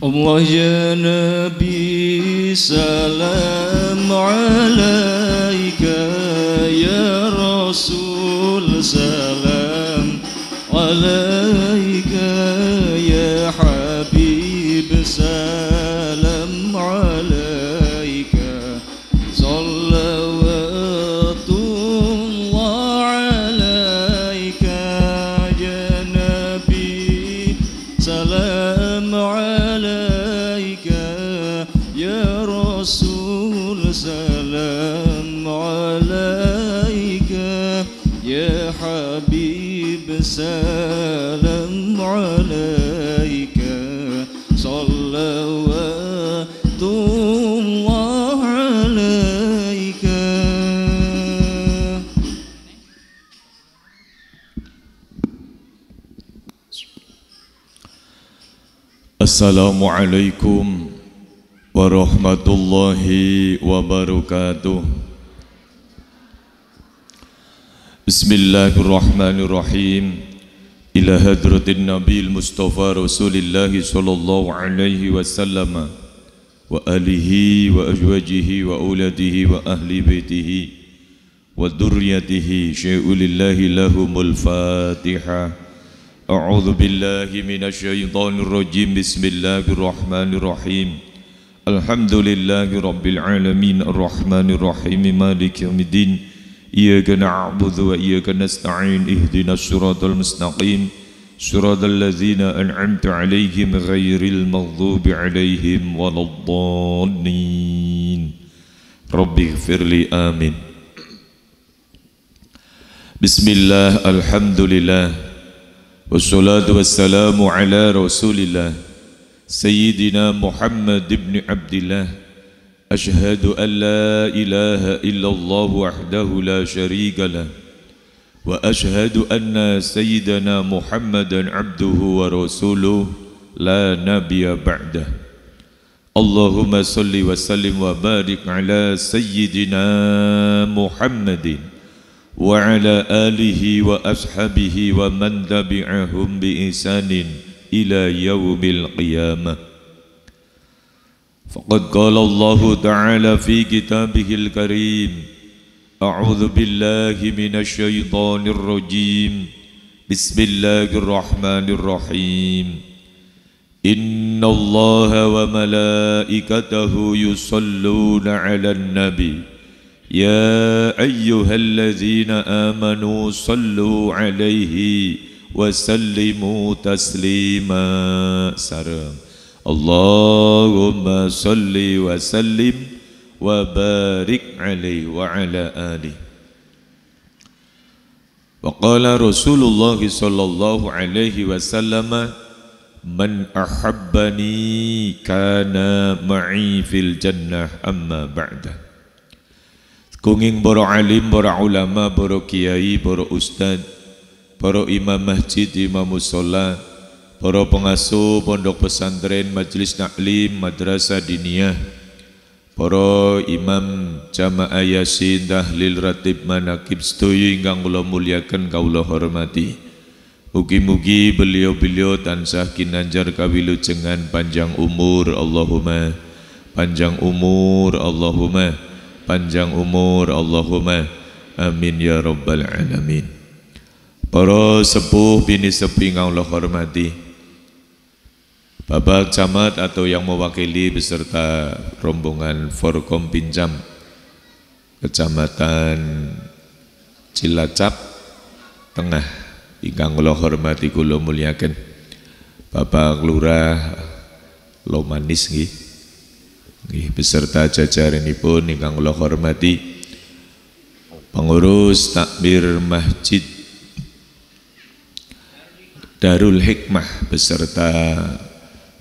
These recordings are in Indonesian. Allah ya Nabi salam alaika, ya Rasul salam alaika, ya Habib salam alaika, salawatullah alaika, ya Nabi salam alaika, ya Rasul salam alaika, ya Habib salam alaika, salawatullah alaika. Assalamualaikum warahmatullahi wabarakatuh. Bismillahirrahmanirrahim. Ila hadratin Nabil Mustafa Rasulillah sallallahu alaihi wasallam wa alihi wa azwajihi wa auladihi wa ahli baitihi wa dhurriyyatihi syai'ulillahi lahumul Fatihah. A'udzu billahi minasyaitonir rajim. Bismillahirrahmanirrahim. Alhamdulillahi Rabbil Alamin, Ar-Rahmanir-Rahim, Maliki Yawmiddin, Iyyaka na'budu wa iyyaka nasta'in, ihdinas siratal mustaqim, siratal ladzina an'amta 'alaihim ghairil maghdubi 'alaihim waladdallin. Rabbighfirli, amin. Bismillah, alhamdulillah, wassalatu wassalamu ala Rasulillah Sayyidina Muhammad ibn Abdillah. Ashhadu an la ilaha illallah wahdahu la sharika lah, wa ashhadu anna sayyidana Muhammadan abduhu wa rasuluh la nabiyya ba'dah. Allahumma salli wa sallim wa barik ala sayyidina Muhammadin wa ala alihi wa ashabihi wa man tabi'ahum bi ihsanin ila yaumil qiyamah. Faqad qala Allah ta'ala fi kitabihil karim. A'udzu billahi minasyaitonir rajim. Bismillahirrahmanirrahim. Innallaha wa malaikatahu yusalluna 'alan nabi, ya ayyuhalladzina amanu sallu 'alaihi wa sallimu taslima. Sarang Allahumma salli wa sallim wa barik alaihi wa ala alihi. Wa qala Rasulullah sallallahu alaihi wasallam, man ahabbani kana ma'i fil jannah, amma ba'da. Kunging para alim, para ulama, para kiai, para ustadz, para imam masjid, imam mushola, para pengasuh pondok pesantren, majelis taklim, madrasah diniyah, para imam jamaah yasin, tahlil, ratib, manakib setuju ingkang kula muliakan, kula hormati. Mugi-mugi beliau-beliau tansah kinanjar kawilujengan panjang umur, Allahumma panjang umur, Allahumma panjang umur, Allahumma amin ya rabbal alamin. Para sepuh, bini sepuh yang Allah hormati, Bapak Camat atau yang mewakili beserta rombongan Forkom Pinjam Kecamatan Cilacap Tengah ingkang Allah hormati kula mulyaken, Bapak Lurah Lomanis nggih, beserta jajaranipun ingkang Allah hormati, pengurus takmir masjid Darul Hikmah beserta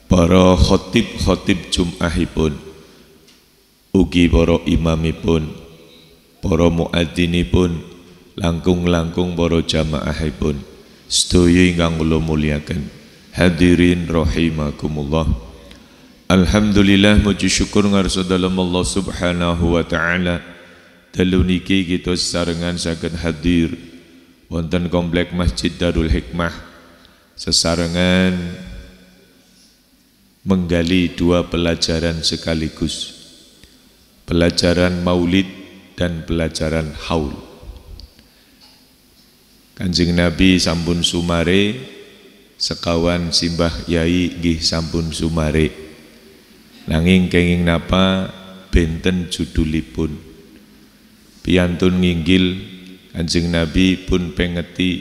para khotib-khotib jum'ahipun, ugi para imamipun, para muadzinipun, langkung-langkung para jamaahipun sedaya ingkang kula muliakan. Hadirin rahimakumullah. Alhamdulillah, muji syukur ngarsa dalem Allah Subhanahu wa taala, dalem niki kita sesarengan saged hadir wonten komplek Masjid Darul Hikmah, sesarengan menggali dua pelajaran sekaligus, pelajaran maulid dan pelajaran haul. Kanjeng Nabi sampun sumare, sekawan simbah yai nggih sampun sumare, nanging kenging napa benten judulipun. Piantun nginggil Kanjeng Nabi pun pengeti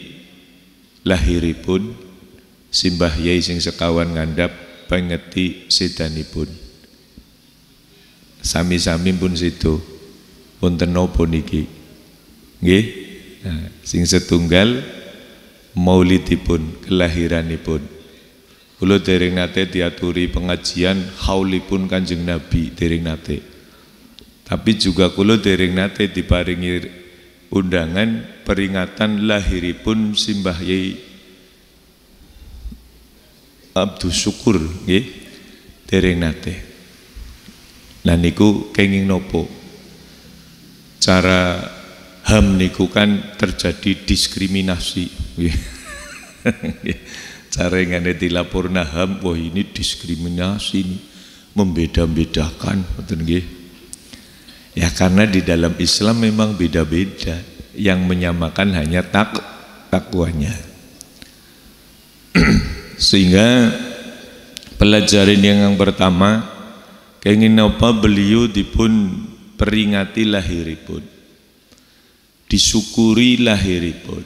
lahiripun, simbah yai sing sekawan ngandhap pengeti sedanipun. Sami-sami pun situ wonten napa niki nggih. Nah, sing setunggal maulidipun, kelahiranipun. Kula dereng nate diaturi pengajian haulipun Kanjeng Nabi, dereng nate. Tapi juga kula dereng nate diparingi undangan peringatan lahiripun simbah yai Abdus Syukur nggih dereng nate. Lan niku kenging nopo? Cara HAM niku kan terjadi diskriminasi nggih. Cara ngene dilaporna HAM, wah ini diskriminasi, membeda-bedakan ngoten nggih. Ya karena di dalam Islam memang beda-beda, yang menyamakan hanya takwanya. Sehingga pelajaran yang pertama kenging napa beliau dipun peringati lahiripun, disyukuri lahiripun.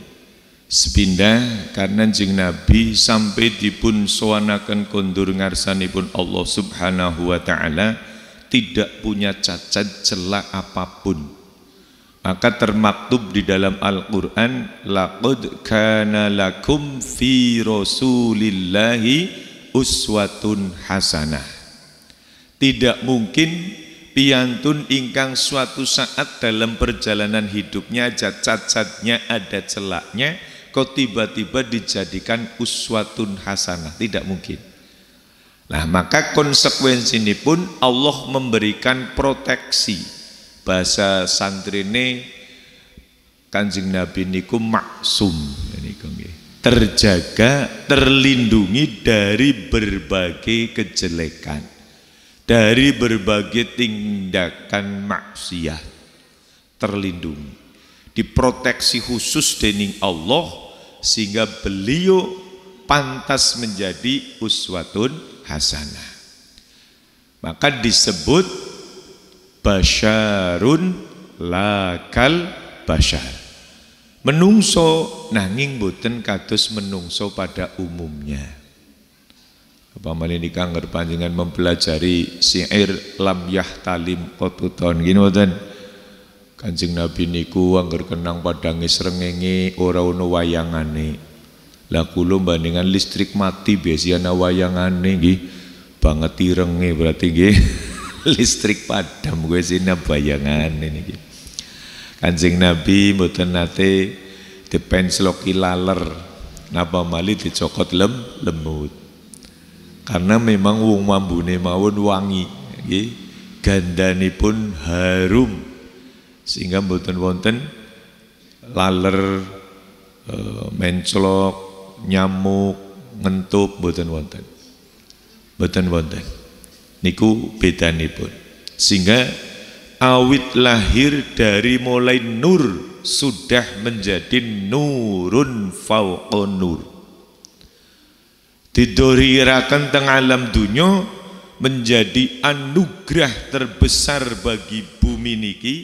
Sepindah karena Kanjeng Nabi sampai dipun soanakan kondur ngarsanipun Allah Subhanahu wa taala tidak punya cacat celah apapun. Maka termaktub di dalam Al-Qur'an, laqad kana lakum fi rasulillahi uswatun hasanah. Tidak mungkin piantun ingkang suatu saat dalam perjalanan hidupnya cacat-cacatnya, ada celaknya, kok tiba-tiba dijadikan uswatun hasanah, tidak mungkin. Nah, maka konsekuensi ini pun Allah memberikan proteksi. Bahasa santrine Kanjeng Nabi niku maksum, terjaga, terlindungi dari berbagai kejelekan, dari berbagai tindakan maksiat, terlindungi, diproteksi khusus dening Allah sehingga beliau pantas menjadi uswatun hasanah. Maka disebut basyarun lakal basyar, menungso nanging boten kados menungso pada umumnya. Pamane nikah panjenengan mempelajari syair lam yahtalim qotuton gini boten. Kanjeng Nabi niku angger kenang padange srengenge ora ono wayangane. Lah kula bandingan listrik mati biasane wayangane nggih banget irenge berarti nggih. Listrik padam gue sini bayangan ini. Kanjeng Nabi mboten nate dipensloki laler napa mali dicokot lemut. Karena memang wong mambune mawon wangi nggih, gandanipun harum. Sehingga mboten wonten laler, menclok, nyamuk, ngentup mboten wonten. Mboten wonten. Niku bedanipun. Sehingga awit lahir dari mulai nur sudah menjadi nurun fauqa nur. Didorirakan tengah alam dunia menjadi anugerah terbesar bagi bumi niki,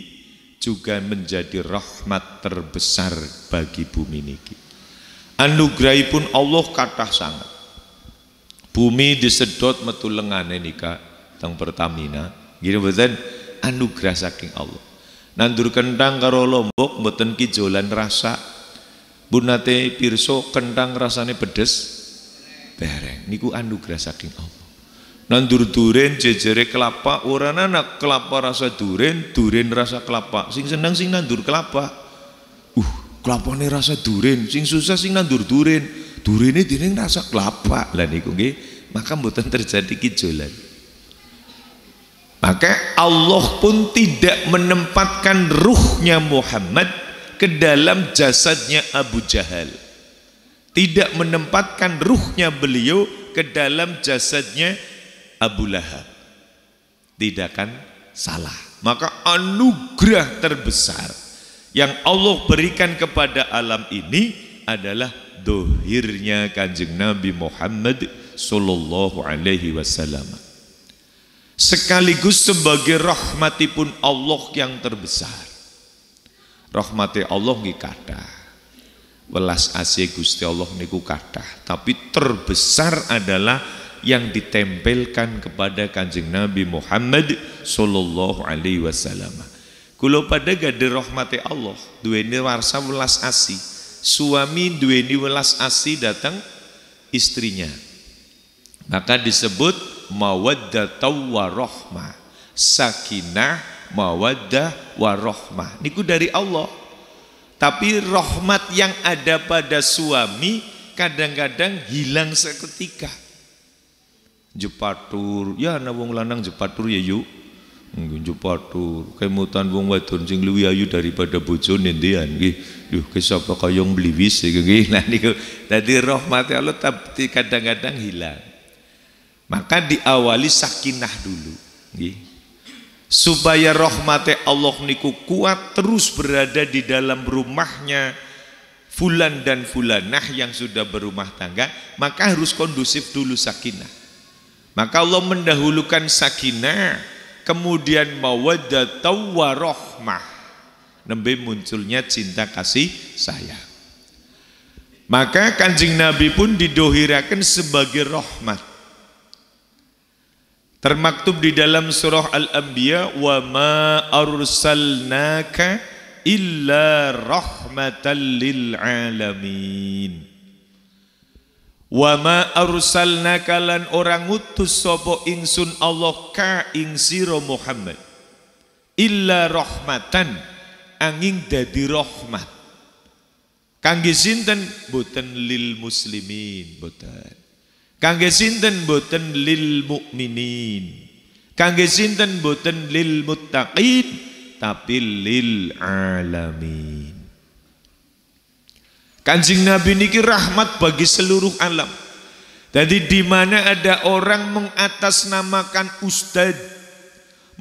juga menjadi rahmat terbesar bagi bumi niki. Anugerahipun Allah kathah sangat. Bumi disedot metu lengane nika teng Pertamina, gini mboten, anugerah saking Allah. Nandur kendang karo lombok mboten kijolan rasa. Bunate pirso kendang rasane pedes bereng, niku anugerah saking Allah. Nandur duren jejere kelapa, ora ana kelapa rasa duren, duren rasa kelapa. Sing seneng sing nandur kelapa. Kelapane rasa duren, sing susah sing nandur duren. Durene dening rasa kelapa. Lah niku nggih, maka mboten terjadi kijolan. Maka Allah pun tidak menempatkan ruhnya Muhammad ke dalam jasadnya Abu Jahal, tidak menempatkan ruhnya beliau ke dalam jasadnya Abu Lahab, tidak akan salah. Maka anugerah terbesar yang Allah berikan kepada alam ini adalah dohirnya kanjeng Nabi Muhammad Sallallahu Alaihi Wasallam, sekaligus sebagai rahmatipun Allah yang terbesar. Rahmati Allah nggih kathah, welas asih Gusti Allah niku kathah, tapi terbesar adalah yang ditempelkan kepada kanjeng Nabi Muhammad Sallallahu Alaihi Wasallam. Kulo pada gade rahmati Allah, duweni warsa welas asih, suami duweni welas asih datang istrinya, maka disebut mawaddatu warahmah, sakinah mawaddah warahmah. Niku dari Allah. Tapi rahmat yang ada pada suami kadang-kadang hilang seketika. Jepatur, ya ana wong lanang jepatur ya yuk. Nggih jepatur, kemutan wong wadon sing luwih ayu daripada bojone ndean nggih. Lho kesapa kaya ngliwis iki nggih. Nah niku dadi rahmat Allah tapi kadang-kadang hilang. Maka diawali sakinah dulu nggih, supaya rahmati Allah niku kuat terus berada di dalam rumahnya fulan dan fulanah yang sudah berumah tangga. Maka harus kondusif dulu sakinah. Maka Allah mendahulukan sakinah, kemudian mawaddatu warahmah, nembe munculnya cinta kasih sayang. Maka kanjeng Nabi pun didohirakan sebagai rahmat. Termaktub di dalam surah Al-Anbiya, wa ma arsalnaka illa rahmatan lil alamin. Wa ma arsalnaka lan orang utus sapa ingsun Allah ka ing sira Muhammad illa rahmatan, angin dadi rahmat. Kangge sinten? Boten lil muslimin, boten. Kangge sinten? Boten lil mukminin. Kangge sinten? Boten lil muttaqin, tapi lil alamin. Kanjeng Nabi niki rahmat bagi seluruh alam. Jadi di mana ada orang mengatasnamakan ustad,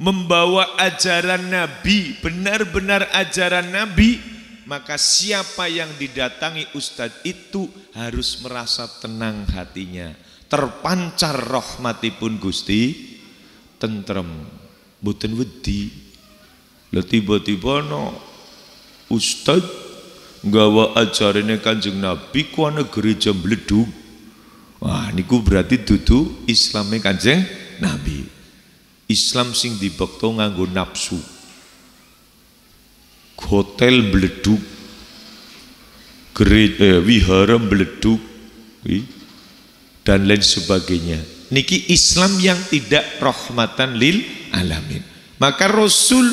membawa ajaran Nabi, benar-benar ajaran Nabi, maka siapa yang didatangi ustad itu harus merasa tenang hatinya, terpancar rahmatipun Gusti, tentrem, boten wedi. Lha tiba-tiba no ustaz nggawa ajarane kanjeng Nabi ku ana gereja mbledhug. Wah niku berarti dudu Islame kanjeng Nabi, Islam sing dibekta nganggo nafsu. Hotel mbledhug, wihara mbledhug, dan lain sebagainya. Niki Islam yang tidak rahmatan lil alamin. Maka Rasul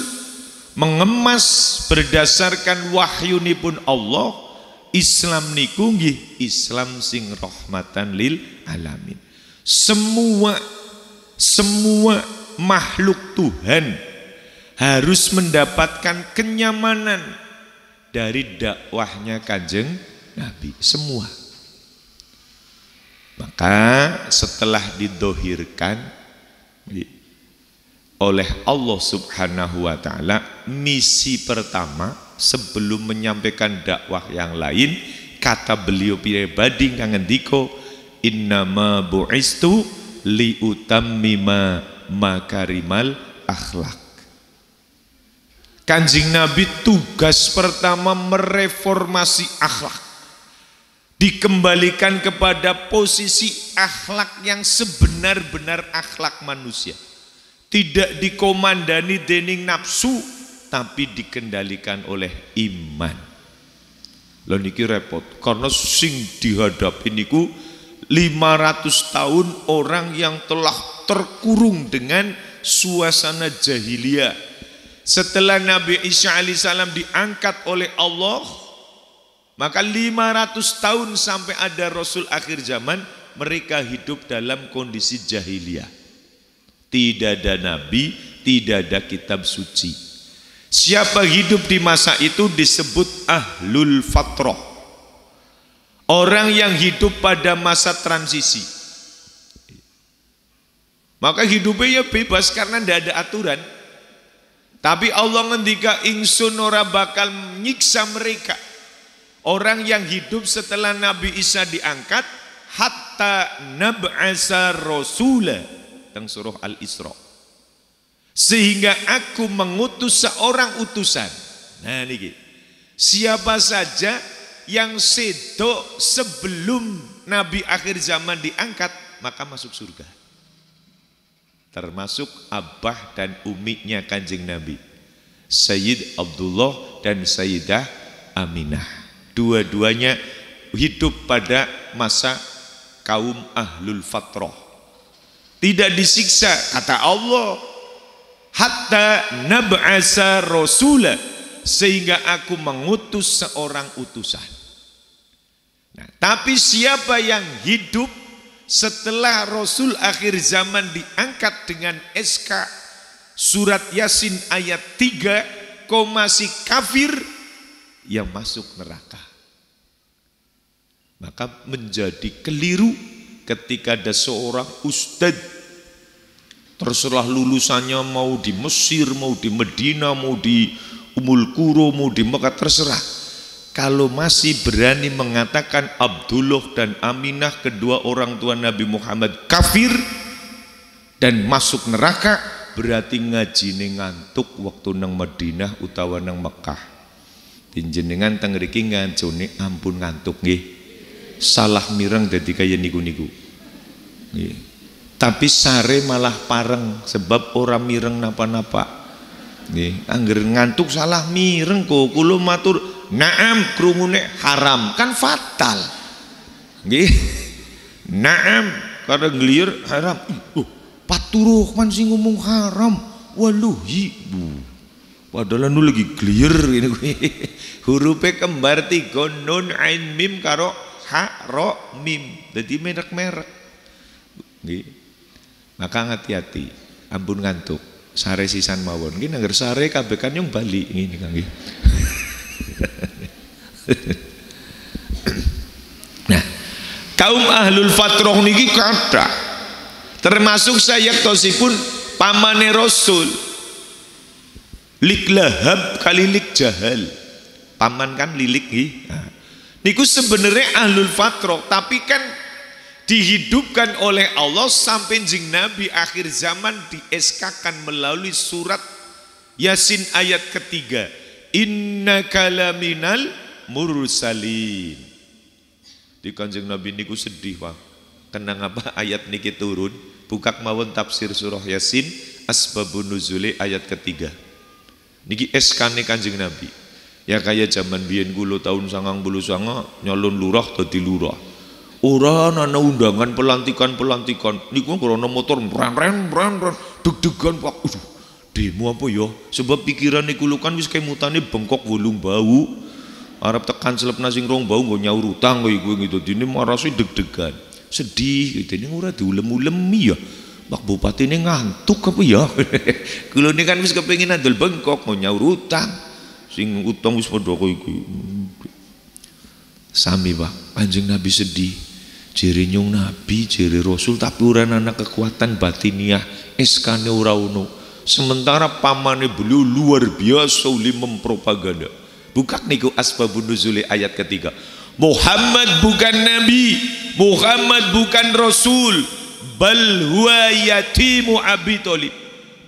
mengemas berdasarkan wahyunipun Allah, Islam niku nggih Islam sing rahmatan lil alamin. Semua makhluk Tuhan harus mendapatkan kenyamanan dari dakwahnya kanjeng Nabi semua. Maka setelah didohirkan oleh Allah Subhanahu wa Ta'ala, misi pertama sebelum menyampaikan dakwah yang lain, kata beliau pribadi kang ngendika, innama bu'istu liutammima makarimal akhlak. Kanjeng Nabi tugas pertama mereformasi akhlak, dikembalikan kepada posisi akhlak yang sebenar-benar akhlak manusia. Tidak dikomandani dening nafsu, tapi dikendalikan oleh iman. Lho niki repot, karena sing dihadapi niku 500 tahun orang yang telah terkurung dengan suasana jahiliyah. Setelah Nabi Isa alaihissalam diangkat oleh Allah, maka 500 tahun sampai ada Rasul akhir zaman, mereka hidup dalam kondisi jahiliyah. Tidak ada nabi, tidak ada kitab suci. Siapa hidup di masa itu disebut ahlul fatrah, orang yang hidup pada masa transisi. Maka hidupnya bebas karena tidak ada aturan. Tapi Allah ngendika ingsun ora bakal nyiksa mereka. Orang yang hidup setelah Nabi Isa diangkat, hatta nab'asa rasula, teng surah Al-Isra. Sehingga aku mengutus seorang utusan. Nah niki. Siapa saja yang sedok sebelum Nabi akhir zaman diangkat maka masuk surga. Termasuk abah dan umiknya Kanjeng Nabi, Sayyid Abdullah dan Sayyidah Aminah. Dua-duanya hidup pada masa kaum ahlul fatrah. Tidak disiksa kata Allah, hatta nab'asa rasulah, sehingga aku mengutus seorang utusan. Nah, tapi siapa yang hidup setelah Rasul akhir zaman diangkat dengan SK Surat Yasin ayat 3, masih kafir, yang masuk neraka. Maka menjadi keliru ketika ada seorang ustadz, terserah lulusannya mau di Mesir, mau di Medina, mau di Ummul Qura, mau di Mekah, terserah. Kalau masih berani mengatakan Abdullah dan Aminah kedua orang tua Nabi Muhammad kafir dan masuk neraka, berarti ngajine ngantuk waktu nang Madinah utawa nang Mekah. Tinjenengan teng mriki ngancone ampun ngantuk nggih. Salah mireng dadi kaya niku-niku. Nggih. Tapi sare malah pareng sebab orang mireng napa-napa. Nggih, angger ngantuk salah mireng kok kula matur. Naam krungune haram kan fatal. Nggih. Naam kada ngliur haram. Fathurrohman sing ngomong haram. Waluhi. Padahal nu lagi clear ini kuwi. Hurufe kembar 3 nun ain mim karo ha ro mim. Dadi merek-merek. Nggih. Maka hati-hati. Ampun ngantuk. Sare sisan mawon. Nggih nangger sare kabeh kan nyong bali ngene Kang nggih. Nah, kaum ahlul fatrah niki kathah, termasuk sayektosipun pamane Rasul Liklahab kali Lik Jahal. Paman kan Lilik nggih. Nah, niku sebenarnya ahlul fatrah, tapi kan dihidupkan oleh Allah sampai jeng Nabi akhir zaman dieskakan melalui surat Yasin ayat ketiga. Innaka laminal mursalin. Di Kanjeng Nabi niku sedih Pak. Kenang apa ayat niki turun? Bukak mawon tafsir surah Yasin asbabun nuzuli ayat ketiga. Niki SK-ne Kanjeng Nabi. Ya kaya zaman biyen kula tahun 1999 nyalon lurah dadi lurah. Ora ana undangan pelantikan. Niku krana motor mren deg-degan Pak. Demo apa ya? Sebab pikiran kula kan wis kemutane bengkok wolung bau. Arab tekan selep nasing rong bau nggo nyaur utang kowe gitu. Dene marasi deg-degan. Sedih gitu. Dene ora diulem-ulemi ya. Pak bupatine ngantuk apa ya? Kula ne kan wis kepengin andel bengkok nggo nyaur utang. Sing utang wis padha kowe iki. Sami Pak, Kanjeng Nabi sedih. Jere nyung Nabi, jere Rasul tapi ora ana kekuatan batiniah, eskane ora ono. Sementara pamane beliau luar biasa oleh mempropaganda. Bukak niku asbabun nuzuli ayat ketiga. Muhammad bukan nabi, Muhammad bukan rasul, bal huwa yatimu Abi Thalib.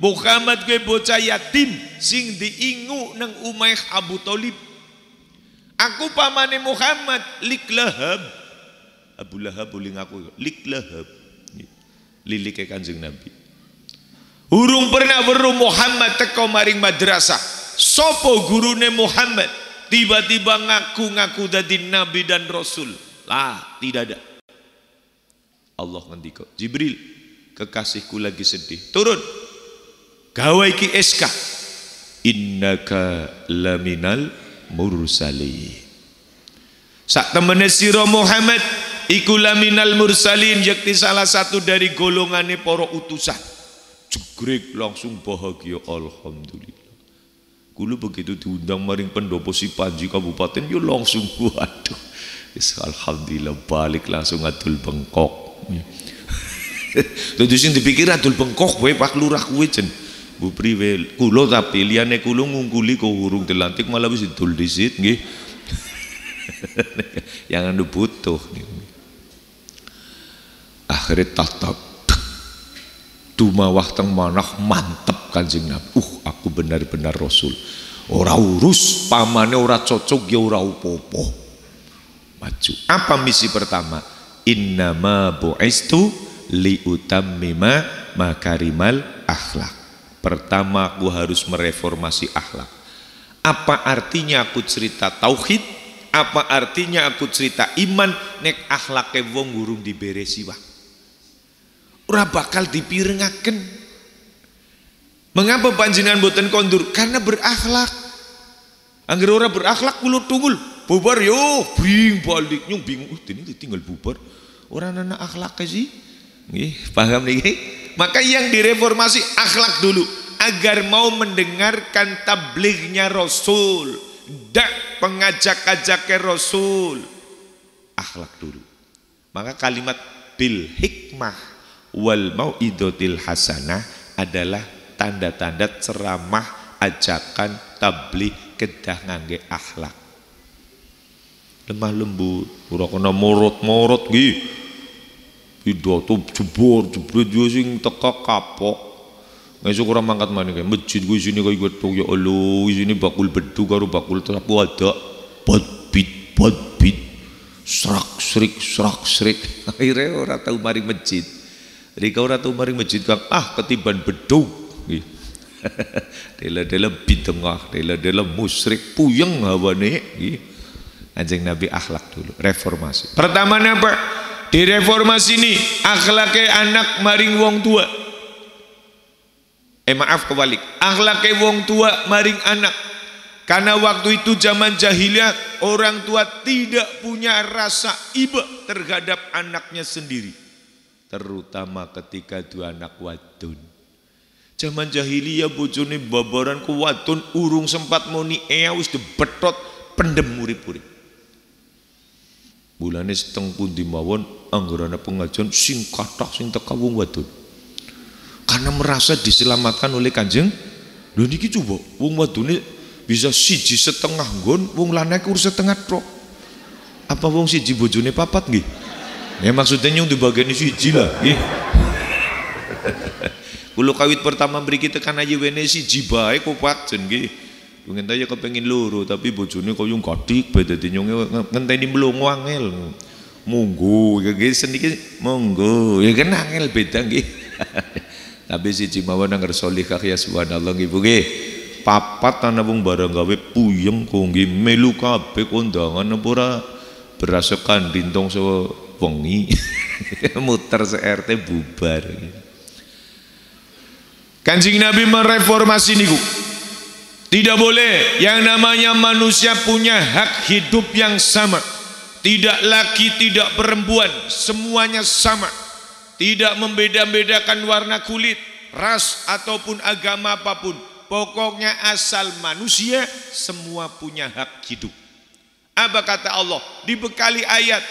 Muhammad kuwi bocah yatim sing diingu nang umaih Abu Thalib. Aku pamane Muhammad Liklahab. Abu Lahab boleh ngaku Liklahab. Lilike Kanjeng Nabi. Urung pernah weruh Muhammad teko maring madrasah. Sopo gurune Muhammad tiba-tiba ngaku-ngaku dadi nabi dan rasul. Lah, tidak ada. Allah ngendika, Jibril, kekasihku lagi sedih. Turun. Gawe iki SK. Innaka laminal mursalin. Sak temene sira Muhammad iku laminal mursalin, yakni salah satu dari golongane para utusan. Jegrek langsung bahagia, alhamdulillah. Kula begitu diundang maring pendopo Sipanji Kabupaten yo langsung waduh. Alhamdulillah balik langsung ngadul bengkok. Dadi sing dipikir adul bengkok kowe Pak Lurah kowe jen. Bu priwe kula tapi liyane kula ngungkuli kok urung dilantik malah wis didol disit nggih. Yang anu butuh niku. Akhire tatap dumawah teng manah mantep Kanjeng Nabi. Aku benar-benar Rasul. Ora urus pamane ora cocok ya ora apa-apa. Maju. Apa misi pertama? Innama bu'istu liutammima makarimal akhlak. Pertama aku harus mereformasi akhlak. Apa artinya aku cerita tauhid? Apa artinya aku cerita iman nek akhlake wong urung diberesi wae? Ora bakal dipirengaken. Mengapa panjenengan boten kondur? Karena berakhlak. Angger ora berakhlak kulo tunggul bubar yo bring balik nyung bingung dene ditinggal bubar. Ora ana akhlak sih. Nggih, paham niki? Maka yang direformasi akhlak dulu agar mau mendengarkan tablignya Rasul, dak pengajak-ajaknya Rasul. Akhlak dulu. Maka kalimat bil hikmah wal mau'idotil hasanah adalah tanda-tanda ceramah ajakan tabligh kedah ngangge akhlak. Lemah lembut, ora kena murut-murut nggih. Pidato jebur-jebur yo sing teka kapok. Ngesuk ora mangkat maneh kae. Masjid ku isine kaya wedhok ya Allah, isine bakul bedhu karo bakul trapo ada bot bit srak srik. Akhire ora tau mari masjid. Rika ora tau mari masjid kok ketiban bedhu. Nggih. Dela-dela bidengah, dela-dela musyrik puyeng hawane nggih. Kanjeng Nabi akhlak dulu, reformasi. Pertama apa? Di reformasi ini akhlake anak maring wong tua. Maaf kebalik. Akhlake wong tua maring anak. Karena waktu itu zaman jahiliyah orang tua tidak punya rasa iba terhadap anaknya sendiri. Terutama ketika dua anak wadon. Zaman jahiliyah bojone babaran ku wadon urung sempat muni wis debethot pendem urip-urip. Bulane seteng pundi mawon anggerane pengajian sing kathah sing teka wong wadon. Karena merasa diselamatkan oleh Kanjeng. Lho niki coba wong wadone bisa siji setengah nggon, wong lanang kur setengah trok. Apa wong siji bojone papat nggih? Ya maksudnya nyung dibageni siji lah nggih. Kulo kawit pertama mriki tekan ayi wene siji bae kopat jen nggih. Ngenteni ya kepengin loro tapi bojone koyo gadik bae dadi nyonge ngenteni mlungu angel. Monggo iki seniki monggo ya kan angel beda nggih. Tapi siji mawon nang ngerso likah ya subhanallah ibu nggih. Papat ana wong bareng gawe puyeng kok nggih melu kabeh kondangan apa ora beras kandintong sewengi muter se RT bubar. Kanjeng Nabi mereformasi niku. Tidak boleh yang namanya manusia punya hak hidup yang sama. Tidak laki, tidak perempuan, semuanya sama. Tidak membeda-bedakan warna kulit, ras ataupun agama apapun. Pokoknya asal manusia semua punya hak hidup. Apa kata Allah? Dibekali ayat.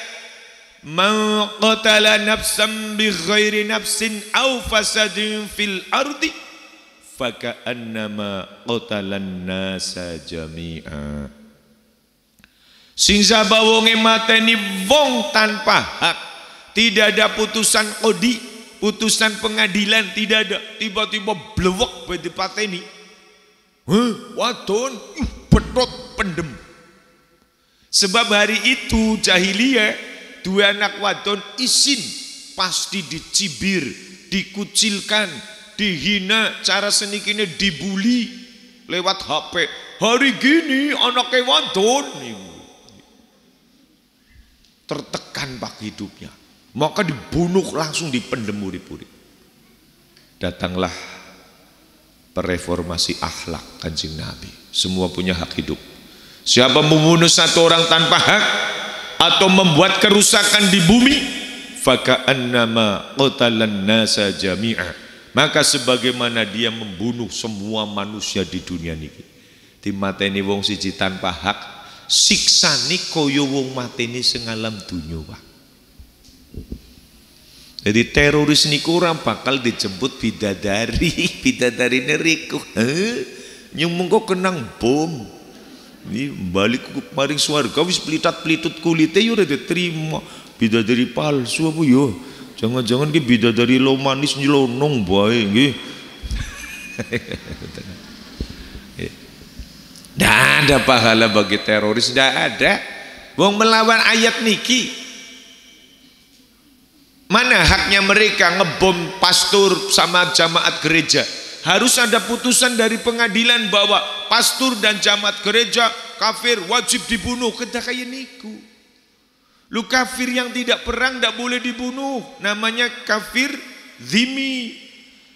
Man qatala nafsan bi ghairi nafsin aw fasadin fil ardi faka'annama qatalan nasa jami'a. Sing sapa wonge mateni wong tanpa hak, tidak ada putusan qadi, putusan pengadilan tidak ada. Tiba-tiba blewek bae dipateni. Wadon betot pendem. Sebab hari itu jahiliyah dua anak wadon isin pasti dicibir, dikucilkan, dihina, cara senikine dibuli lewat HP. Hari gini anake wadon tertekan pak hidupnya, maka dibunuh langsung dipendem urip-urip. Datanglah pereformasi akhlak Kanjeng Nabi. Semua punya hak hidup. Siapa membunuh satu orang tanpa hak atau membuat kerusakan di bumi, faka'annama qatalan nasa jami'a. Maka sebagaimana dia membunuh semua manusia di dunia niki. Dimateni wong siji tanpa hak, siksane kaya wong mateni sing alam dunya wae. Jadi teroris niku ora bakal dijemput bidadari, bidadarine riku. Nyung kok kenang bom. Ini balik ke maring swarga wis plitat-plitut kulite yo ora diterima. Bidadari palsu apa yo? Jangan-jangan ki bidadari lo manis nyelonong bae nggih. Ndak ada pahala bagi teroris, ndak ada. Wong melawan ayat niki. Mana haknya mereka ngebom pastor sama jamaat gereja? Harus ada putusan dari pengadilan bahwa pastor dan jamaat gereja kafir, wajib dibunuh. Kedah kaya niku. Lu kafir yang tidak perang tidak boleh dibunuh. Namanya kafir zimmi.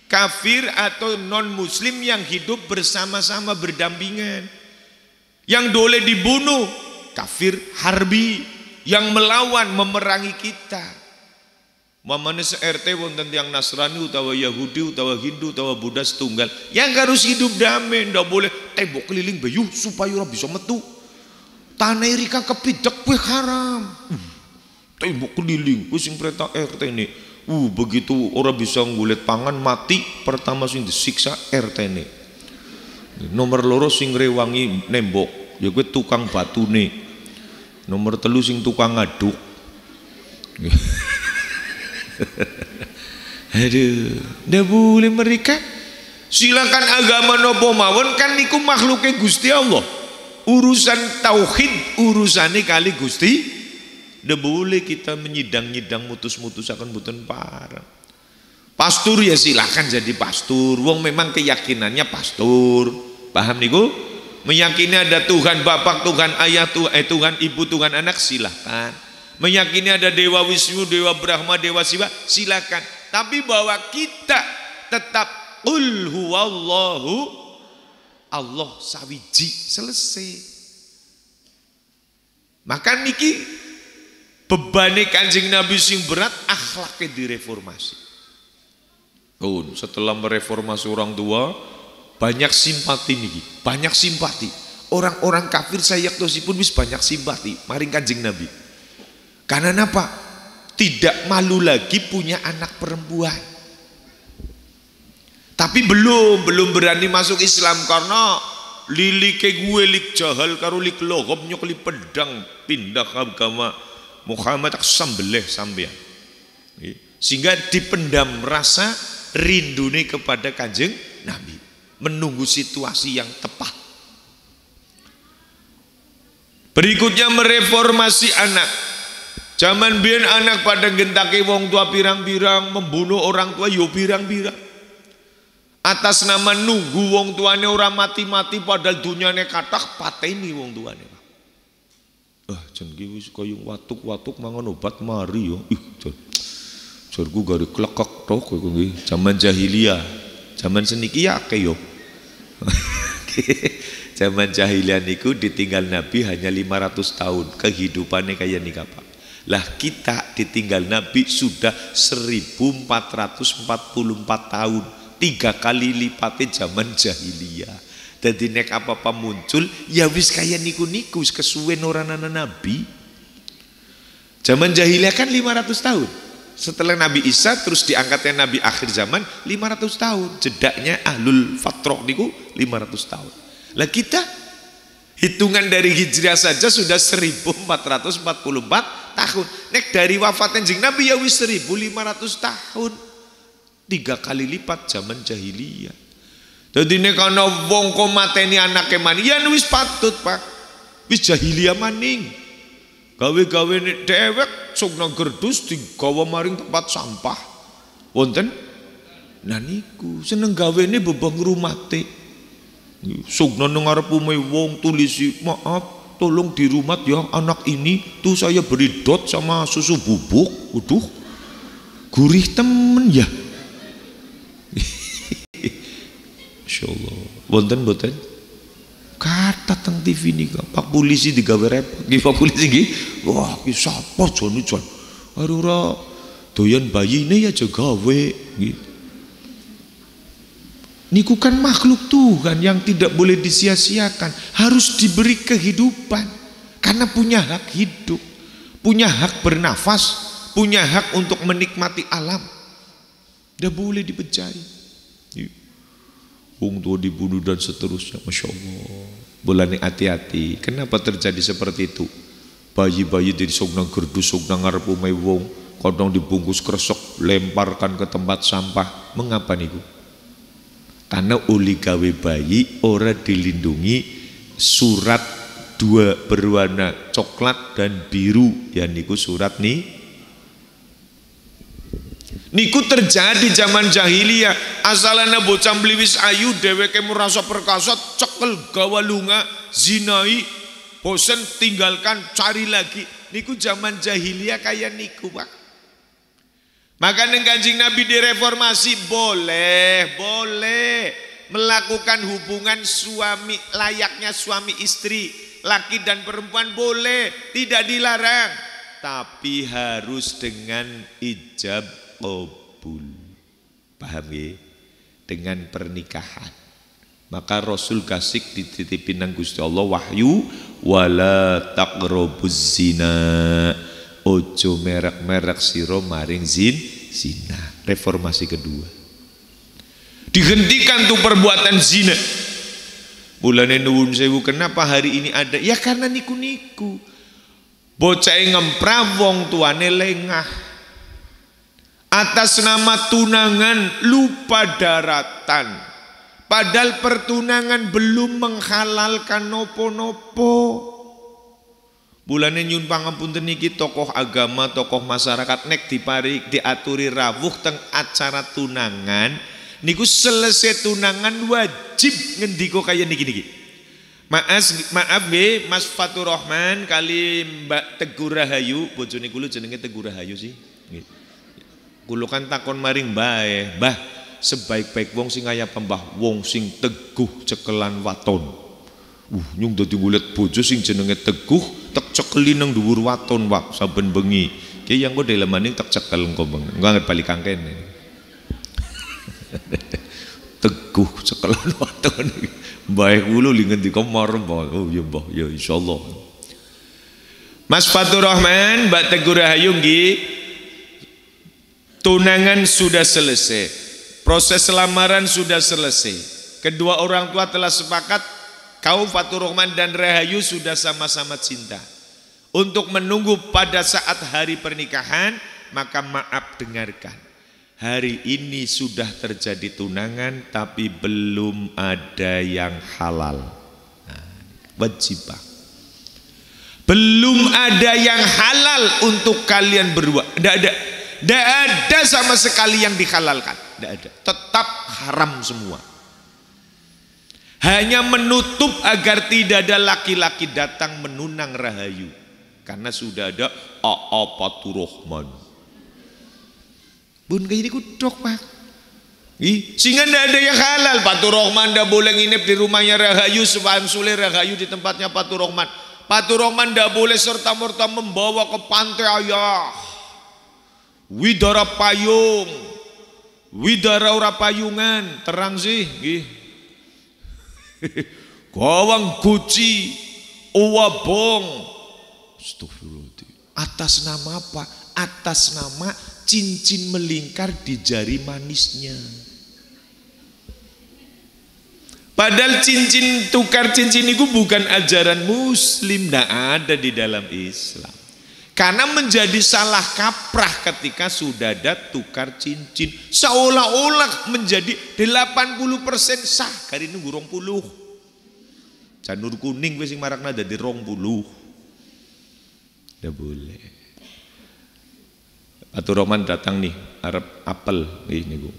Kafir atau non muslim yang hidup bersama-sama berdampingan. Yang boleh dibunuh kafir harbi, yang melawan memerangi kita. Mamane se-RT wonten tiyang Nasrani utawa Yahudi utawa Hindu utawa Buddha setunggal yang harus hidup damai, ndak boleh tembok keliling bayuh supaya ora bisa metu. Tanah Rika kepidek kuwi haram. Tembok keliling kuwi sing perintah RT ne. Begitu ora bisa ngulit pangan mati pertama sing disiksa RT ne. Nomor loro sing rewangi nembok ya kuwi tukang batune. Nomor telu sing tukang ngaduk. Aduh, ndak boleh mereka. Silakan agama nopo mawon, kan niku makhluke Gusti Allah. Urusan tauhid urusane kali Gusti. Ndak boleh kita menyidang-nyidang mutus-mutusaken mboten pareng. Pastur ya silakan jadi pastur. Wong memang keyakinannya pastur. Paham niku? Meyakini ada Tuhan Bapak, Tuhan Ayah, Tuhan Ibu, Tuhan Anak, silakan. Meyakini ada Dewa Wisnu, Dewa Brahma, Dewa Siwa, silakan. Tapi bahwa kita tetap qul huwallahu Allah sawiji, selesai. Maka niki bebane Kanjeng Nabi sing berat akhlake direformasi. Setelah mereformasi orang tua banyak simpati niki, banyak simpati. Orang-orang kafir sayektosipun wis banyak simpati maring Kanjeng Nabi. Karena apa? Tidak malu lagi punya anak perempuan. Tapi belum berani masuk Islam karena lilike gue lik jahal karo lik lohop nyokli pedang pindah agama Muhammad sambeleh sampean. Sehingga dipendam rasa rindune kepada Kanjeng Nabi, menunggu situasi yang tepat. Berikutnya mereformasi anak. Zaman biyen anak pada ngentake wong tua pirang-pirang, membunuh orang tua yo pirang-pirang. Atas nama nunggu wong tuane ora mati-mati padahal dunyane kathah pateni wong tuane. Jenenge wis kaya watuk-watuk mangan obat mari yo. Jarku gare klekek tok kowe kuwi. Zaman jahiliyah. Zaman seniki akeh yo. Zaman jahiliyah niku ditinggal Nabi hanya 500 tahun. Kehidupannya kaya nika, Pak. Lah kita ditinggal Nabi sudah 1444 tahun, 3 kali lipatnya zaman jahiliyah. Jadi nek apa-apa muncul ya wis kaya niku-niku wis kesuwen oranana Nabi. Zaman jahiliyah kan 500 tahun. Setelah Nabi Isa terus diangkatnya Nabi akhir zaman 500 tahun. Jedaknya ahlul fatroh niku 500 tahun. Lah kita hitungan dari hijriah saja sudah 1444 tahun. Nek dari wafat Kanjeng Nabi ya wis 1500 tahun. 3 kali lipat zaman jahiliyah. Dadi nek ana wong kok mateni anake maning, ya wis patut, Pak. Wis jahiliyah maning. Gawe-gawe dhewek sugna gerdus digawa maring tempat sampah. Wonten niku seneng gawene bebang rumate. Sugna nang ngarep omahe wong tulisi, "Maaf, tolong di rumah ya anak ini tuh saya beri dot sama susu bubuk." Waduh, gurih temen ya. Insyaallah wonten kata teng TV nika Pak Polisi digawe repot nggih. Pak Polisi nggih, wah ki sapa jane jan ora doyan bayine ya gawe nggih. Niku kan makhluk Tuhan yang tidak boleh disia-siakan, harus diberi kehidupan karena punya hak hidup, punya hak bernafas, punya hak untuk menikmati alam. Tidak boleh dipecah. Bung tua dibunuh dan seterusnya. Masya Allah. Boleh hati-hati. Kenapa terjadi seperti itu? Bayi-bayi dari sognang gerdu, sognang ngarep umai wong, kodong dibungkus kresok, lemparkan ke tempat sampah. Mengapa niku? Karena oleh gawe bayi ora dilindungi surat dua berwarna coklat dan biru, ya niku surat nih. Niku terjadi zaman jahiliyah. Asalana bocah bliwis ayu dheweke merasa perkasa, cekel gawa lunga, zinai, bosen tinggalkan, cari lagi. Niku zaman jahiliyah kaya niku, Pak. Maka neng Kanjeng Nabi direformasi boleh melakukan hubungan suami layaknya suami istri, laki dan perempuan boleh, tidak dilarang, tapi harus dengan ijab obul, paham ya? Dengan pernikahan. Maka Rasul kasih dititipin nang Gusti Allah wahyu, wala taqrabuz zina, ojo merek-merek siro maring zina. Reformasi kedua, dihentikan tuh perbuatan zina. Mulane nuwun sewu, kenapa hari ini ada? Ya karena niku-niku bocah ngemprah wong tuane lengah. Atas nama tunangan lupa daratan, padahal pertunangan belum menghalalkan nopo-nopo. Bulannya nyun pangapunten niki tokoh agama, tokoh masyarakat nek diparik diaturi rawuh teng acara tunangan. Niku selesai tunangan wajib ngendiko kaya niki. Maaf be Mas Fathurrohman kali Mbak Teguh Rahayu, bojone kula jenenge Teguh Rahayu sih. Kulo kan takon maring bae, Mbah, sebaik-baik wong sing kaya pembah, wong sing teguh cekelan waton. Nyung dadi ngulet bojo sing jenenge Teguh, tek cekeli nang dhuwur waton, Pak, saben bengi. Ki yang kok delemaning tek cekel engko, Bang. Engko anget bali kangken. Teguh cekelan waton. Bae kulo li ngendika marem, Pak. Oh ya, Mbah, ya insyaallah. Mas Fathurrohman, Mbak Teguh Rahayu nggih. Tunangan sudah selesai, proses lamaran sudah selesai. Kedua orang tua telah sepakat, kau Fathurrohman dan Rahayu sudah sama-sama cinta. Untuk menunggu pada saat hari pernikahan, maka maaf dengarkan. Hari ini sudah terjadi tunangan, tapi belum ada yang halal. Nah, wajibah. Belum ada yang halal untuk kalian berdua. Tidak ada. Tidak ada sama sekali yang dihalalkan. Tidak ada. Tetap haram semua. Hanya menutup agar tidak ada laki-laki datang menunang Rahayu. Karena sudah ada A.A. Fathurrohman. Bun kayak ini kudok, Pak. Sehingga tidak ada yang halal. Fathurrohman tidak boleh nginep di rumahnya Rahayu. Sebab sulit Rahayu di tempatnya Fathurrohman. Fathurrohman tidak boleh serta-merta membawa ke pantai ayah. Widara payung, widara ora payungan, terang sih, gawang guci, uwabong, atas nama apa? Atas nama cincin melingkar di jari manisnya. Padahal cincin tukar cincin itu bukan ajaran Muslim, tidak ada di dalam Islam. Karena menjadi salah kaprah ketika sudah ada tukar cincin, seolah-olah menjadi 80% sah kali ini 20. Janur kuning wis sing marakna dadi 20. Ndak boleh. Fathurrohman datang nih, arep apel nggih niku.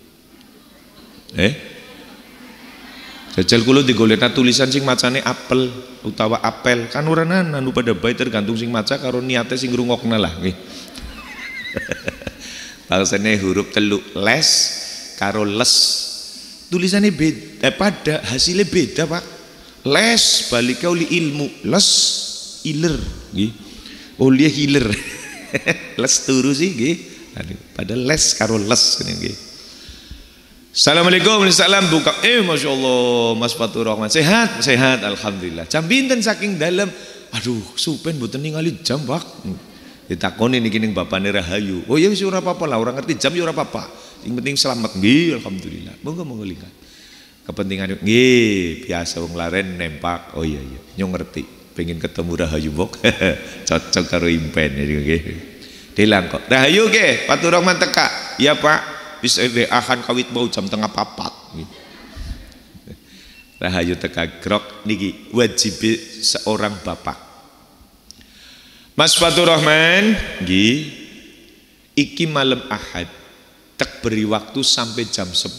Jajal kula digolekna tulisan sing macane apel utawa apel, kan ora ana anu pada bae tergantung sing maca karo niate sing ngrungokna lah nggih. Bangsane huruf teluk les karo les. Tulisane beda, pada hasilnya beda, Pak. Les balike oli ilmu, les iler nggih. Oli hiler. Les turu sih nggih. Pada les karo les ngene nggih. Assalamualaikum, salam buka. Masya Allah, Mas Fathurrohman sehat, sehat, alhamdulillah. Jam pinten saking dalam. Aduh, supen buat ningali jam, Pak. ditakoni niki ning bapane Rahayu. Oh ya wis ora apa-apa lah, orang ngerti jam ya ora apa-apa. Yang penting selamat nggih alhamdulillah. Monggo lihat. Kepentingan nggih biasa wong laren nempak. Oh iya yo ngerti. Pengen ketemu Rahayu bok. Cocok karo impen nggih. Dilang kok. Rahayu nggih, Fathurrohman teka. Iya Pak. Wis akan kawit bau jam tengah papat. Rahayu teka grok niki wajib seorang bapak. Mas Fathurrohman, nggih. Iki malam Ahad tak beri waktu sampai jam 10.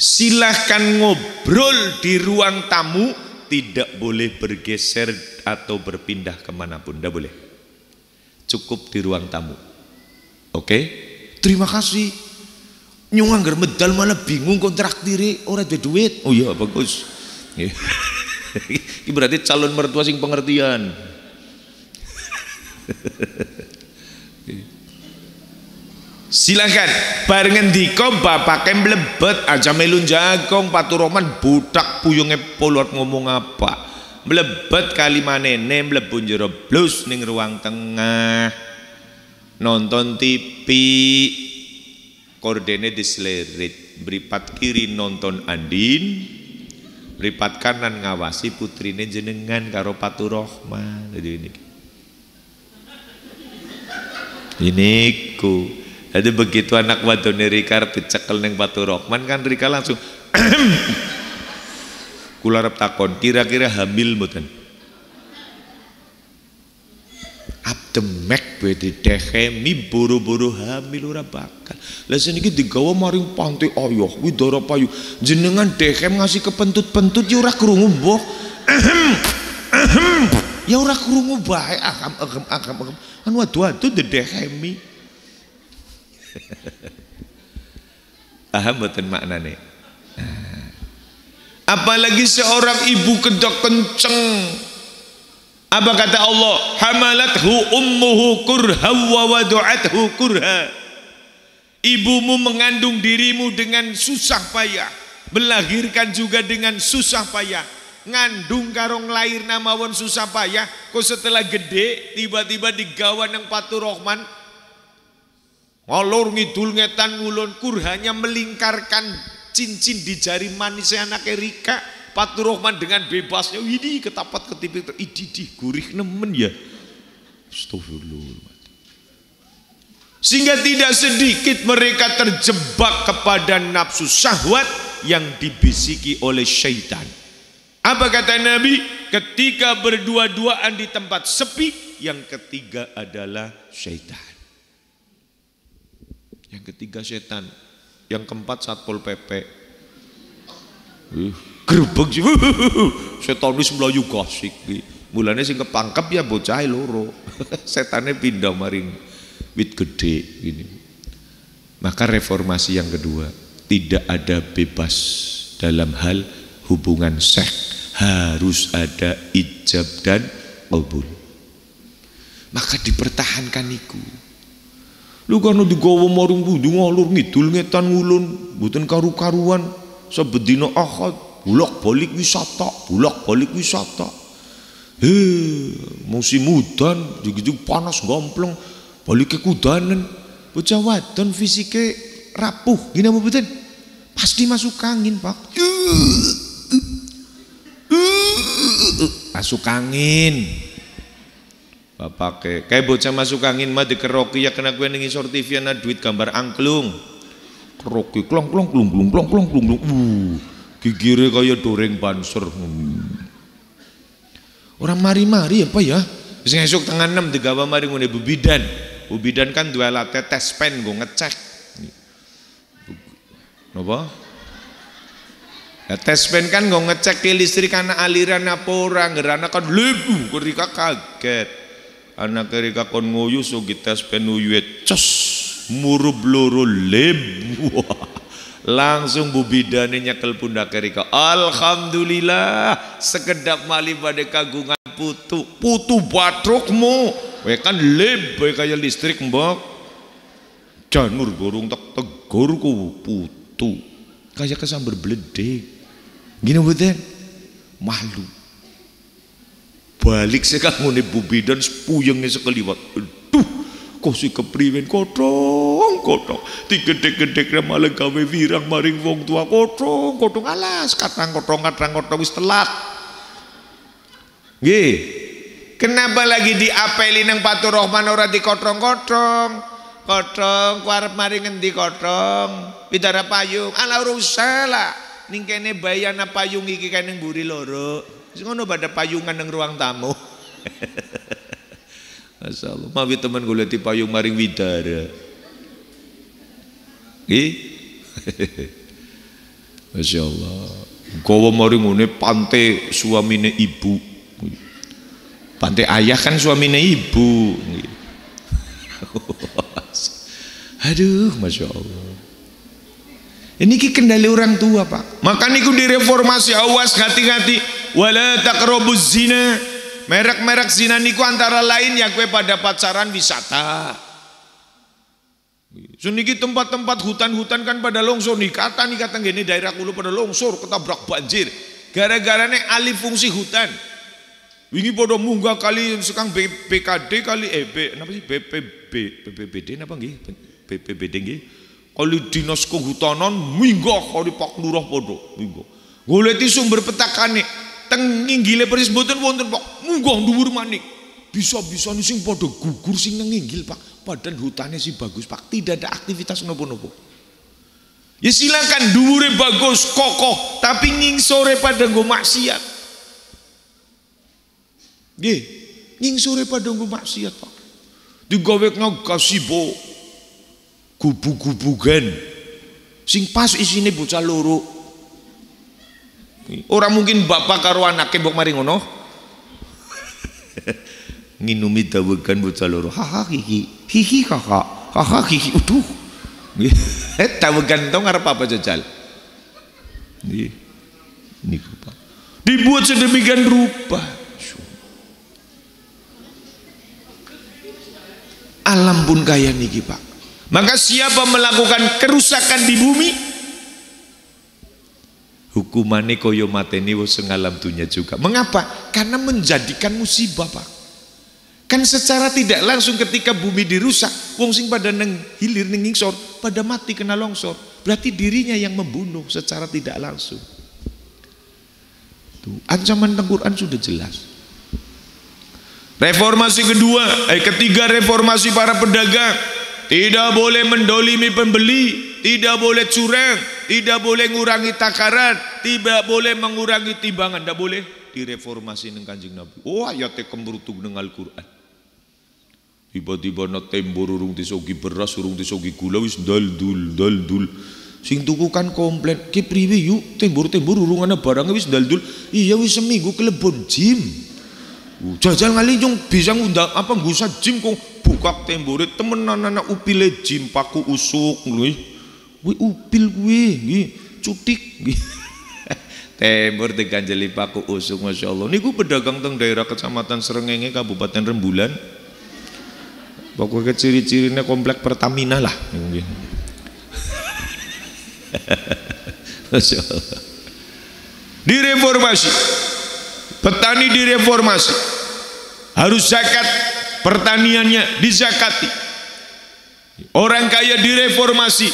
Silahkan ngobrol di ruang tamu, tidak boleh bergeser atau berpindah kemanapun, tidak boleh. Cukup di ruang tamu. Oke? Terima kasih. Nyuang anggar medal malah bingung kontrak diri, ora ada duit. Oh iya bagus. Ini berarti calon mertua sing pengertian. Silakan barengan diko bapak kem blebet aja melun jagong Fathurrohman budak puyunge polot ngomong apa blebet kalimane nem mlebu jero blus ning ruang tengah nonton TV kordene dislerit mripat kiri nonton Andin mripat kanan ngawasi putrine jenengan karo Fathurrohman jadi ini iniku. Jadi begitu anak wadone Rika dicekel ning Fathurrohman kan Rika langsung kula arep takon kira-kira hamil mboten. Abdemek bede dehemi buru-buru hamil ora bakal. Lah seniki digawa maring panti ayoh Widara Payu. Jenengan dehem ngasih kepentut-pentut ya ora krungu mbok. Ya ora krungu bae agam kan waduh dedehemi paham mboten maknane. Apalagi seorang ibu kedok kenceng apa kata Allah hamalathu ummuhu kurha wa wada'athu kurha ibumu mengandung dirimu dengan susah payah melahirkan juga dengan susah payah ngandung karong lahir namawon susah payah kok setelah gede tiba-tiba digawa nang Fathurrohman ngolor ngidul ngetan ngulon kurhanya melingkarkan cincin di jari manisnya anak Erika Fathurrohman dengan bebasnya ini ketapat ketipik idih gurih nemen ya astagfirullah sehingga tidak sedikit mereka terjebak kepada nafsu syahwat yang dibisiki oleh syaitan. Apa kata Nabi? Ketika berdua-duaan di tempat sepi, yang ketiga adalah syaitan. Yang ketiga setan, yang keempat Satpol PP. Gerbek sih. Setan wis mlayu gosik iki. Mulane sing kepangkep ya bocah loro. Setane pindah maring wit gede gini. Maka reformasi yang kedua, tidak ada bebas dalam hal hubungan seks, harus ada ijab dan qabul. Maka dipertahankan iku. Lu kan digawa marung kudu ngalur ngidul ngetan ngulon mboten karu-karuan sebedina Ahad bolak-balik wisata, bolak-balik wisata. Musim udan gitu panas gomplong balik ke kudanen bocah wadon fisike rapuh gini mboten pasti masuk angin Pak. Masuk angin bapak kayak bocah masuk angin mah dikeroki ya kena gue nengi sortivian duit gambar angklung keroki klong klong klong klong klong klong klong gigire kayak doreng banser orang mari-mari apa ya bisa ngesuk tengah 6 digawa mari ngune bebidan bebidan kan dua latte tes pen gue ngecek apa? Nah, tes pen kan nggak ngecek ke listrik karena aliran apa orang gerana kan lebu Rika kaget anak Rika kon ngoyu so kita tes pen uyuet cos murub loro lebu langsung bubidane nyekel pundak Rika alhamdulillah sekedap mali pada kagungan putu putu batrukmu we kan lebu kayak listrik mbak janur gorong tak tegurku putu kayak kesambar beledek gini mboten malu balik sekak ngene bubidan sepuyenge sekeliwat aduh Kosi kepriwen kotong kotong digedeg-gedeg malah gawe wirang maring wong tua kotong kotong alas katang kotong wis telat. Nggih, kenapa lagi diapeli nang Fathurrohman ora dikotong-kotong? Kotong ku arep mari ngendi kotong? Bidara payung ala rusala ning kene bayana payung iki kene mburi loro. Wis ngono badhe payungan nang ruang tamu. Masalah, mawi teman gue lihat payung maring widara, ih, masya Allah, kowe maring mune pante suamine ibu, pante ayah kan suamine ibu, aduh, masya Allah, ini kendali orang tua pak, makanya ku direformasi awas hati-hati, wala taqrabuz zina. Merek-merek zina niku antara lain yang kue pada pacaran wisata. Suniki tempat-tempat hutan-hutan kan pada longsor nih kata gini daerah kulo pada longsor ketabrak banjir. Gara-garane alih fungsi hutan. Wingi podo munggah kali sekarang BPKD kali apa sih BPBD apa nggih? BPBD nggih. Kali dinas kehutanan munggah kali Pak Lurah podo munggah. Goleti sumber petakane tenginggile persis boten wonten Pak. Munggah dhuwur manik. Bisa-bisa sing padha gugur sing nang nginggil Pak. Padahal hutannya sih bagus Pak. Tidak ada aktivitas nopo-nopo. Ya silakan dhuwure bagus, kokoh, tapi ngingsore pada nggo maksiat. Nggih, ngingsore pada nggo maksiat Pak. Digawe ngasibo. Gubu-gubugan. Sing pas isine bocah loro. Orang mungkin bapak karo anake mbok mari ngono. Nginumi dawegan bocah loro. Haha hihi. Hihi kakak. Haha hihi. Uduh. Dawegan to ngarep apa jajal. Nggih. Niku Pak. Dibuat sedemikian rupa. Alam pun kaya niki Pak. Maka siapa melakukan kerusakan di bumi hukumane kaya mateni wis ing alam dunia juga. Mengapa? Karena menjadikan musibah Pak. Kan secara tidak langsung ketika bumi dirusak wong sing pada neng hilir neng ngisor pada mati kena longsor. Berarti dirinya yang membunuh secara tidak langsung. Tuh, ancaman teng Quran sudah jelas. Reformasi ketiga reformasi para pedagang. Tidak boleh mendolimi pembeli, tidak boleh curang, tidak boleh mengurangi takaran, tidak boleh mengurangi timbangan, tidak boleh direformasi dengan Kanjeng Nabi. Oh ayatnya kemberutung dengan Al-Quran. Tiba-tiba tembo urung disogi beras, urung disogi gula, wis daldul, daldul. Sing tuku kan komplain, kepriwe yuk tembur-tembur urung ana barangnya wis daldul, iya wis seminggu kelebon jim. Jajal ngali yang bisa ngundang apa ngusa jim kok. Buka tembore temen anak-anak upile jim paku usuk lho. Kuwi upil kuwi nggih, cutik nggih. Tembor diganjeli paku usuk masyaallah. Niku pedagang teng daerah Kecamatan Srengenge Kabupaten Rembulan. Pokoke ciri-cirine komplek Pertamina lah nggih. Masyaallah. Direformasi. Petani direformasi. Harus zakat pertaniannya dizakati. Orang kaya direformasi,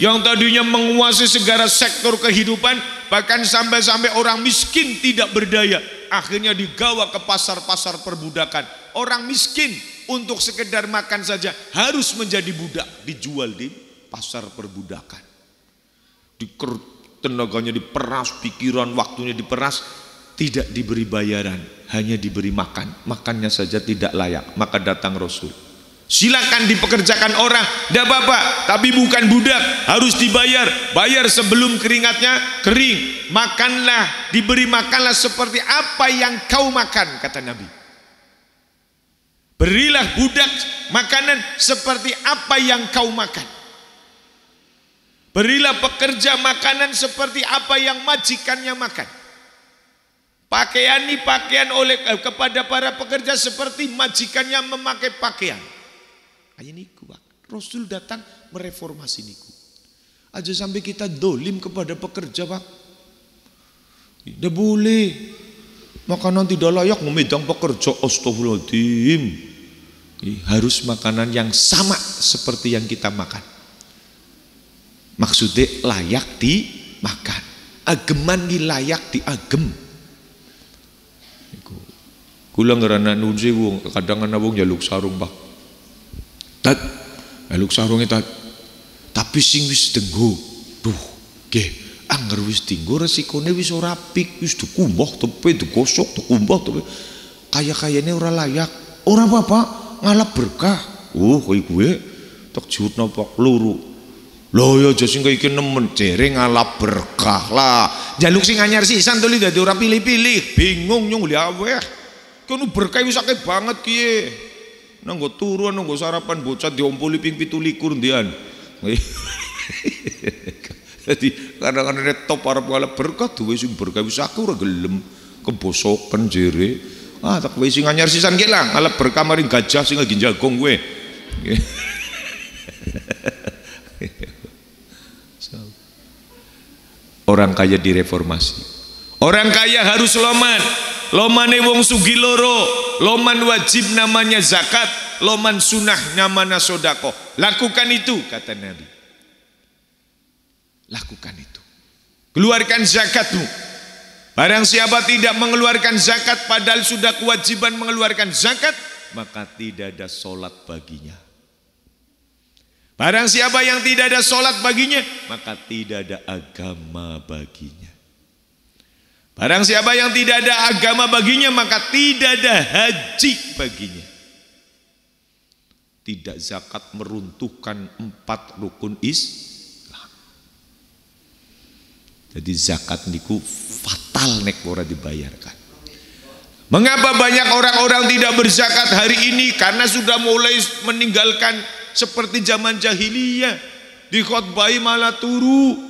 yang tadinya menguasai segala sektor kehidupan, bahkan sampai-sampai orang miskin tidak berdaya, akhirnya digawa ke pasar-pasar perbudakan. Orang miskin untuk sekedar makan saja harus menjadi budak, dijual di pasar perbudakan. Tenaganya diperas, pikiran waktunya diperas, tidak diberi bayaran. Hanya diberi makan, makannya saja tidak layak. Maka datang Rasul. Silakan dipekerjakan orang, tidak apa-apa, tapi bukan budak, harus dibayar. Bayar sebelum keringatnya kering. Makanlah, diberi makanlah seperti apa yang kau makan, kata Nabi. Berilah budak makanan seperti apa yang kau makan. Berilah pekerja makanan seperti apa yang majikannya makan. Pakaian ini pakaian oleh kepada para pekerja seperti majikannya memakai pakaian. Ayo niku Pak. Rasul datang mereformasi niku. Aja sampai kita dolim kepada pekerja Pak. Tidak boleh. Makanan tidak layak memidang pekerja. Astagfirullahaladzim. Harus makanan yang sama seperti yang kita makan. Maksudnya layak dimakan. Ageman ini layak diagem. Kula ngerana nun sewu kadang ana wong njaluk sarung, Pak. Tat, njaluk sarunge tat. Tapi sing wis denggo. Duh, nggih, anger wis dinggo resikone wis ora apik, wis dikumbah tepe digosok, dikumbah tepe. Kaya-kayane ora layak. Ora apa-apa, ngalap berkah. Oh, kowe kuwe tek jut napa luru. Lho ya aja sing kaya iki nemen dereng ngalap berkah lah. Njaluk sing anyar sisan to li dadi ora pilih-pilih, bingung nyung liaweh. Kono berkah wis akeh banget kiye. Nang nggo turu nang nggo sarapan bocah diompoli ping 27 ndian. Jadi kadang-kadang top arep kala berkah duwe sing berkah wis akeh ora gelem kebosokan jere. Ah tak wis sing anyar sisan ki lah, ala berkah maring gajah sing lagi jagong kowe. Orang kaya direformasi. Orang kaya harus loman. Lomane wong sugih loro, loman wajib namanya zakat, loman sunah namanya sedekah. Lakukan itu, kata Nabi. Lakukan itu. Keluarkan zakatmu. Barang siapa tidak mengeluarkan zakat padahal sudah kewajiban mengeluarkan zakat, maka tidak ada salat baginya. Barang siapa yang tidak ada salat baginya, maka tidak ada agama baginya. Barang siapa yang tidak ada agama baginya, maka tidak ada haji baginya. Tidak zakat meruntuhkan 4 rukun Islam. Jadi zakat niku fatal nek ora dibayarkan. Mengapa banyak orang-orang tidak berzakat hari ini? Karena sudah mulai meninggalkan seperti zaman jahiliyah. Dikhotbahi malah turu.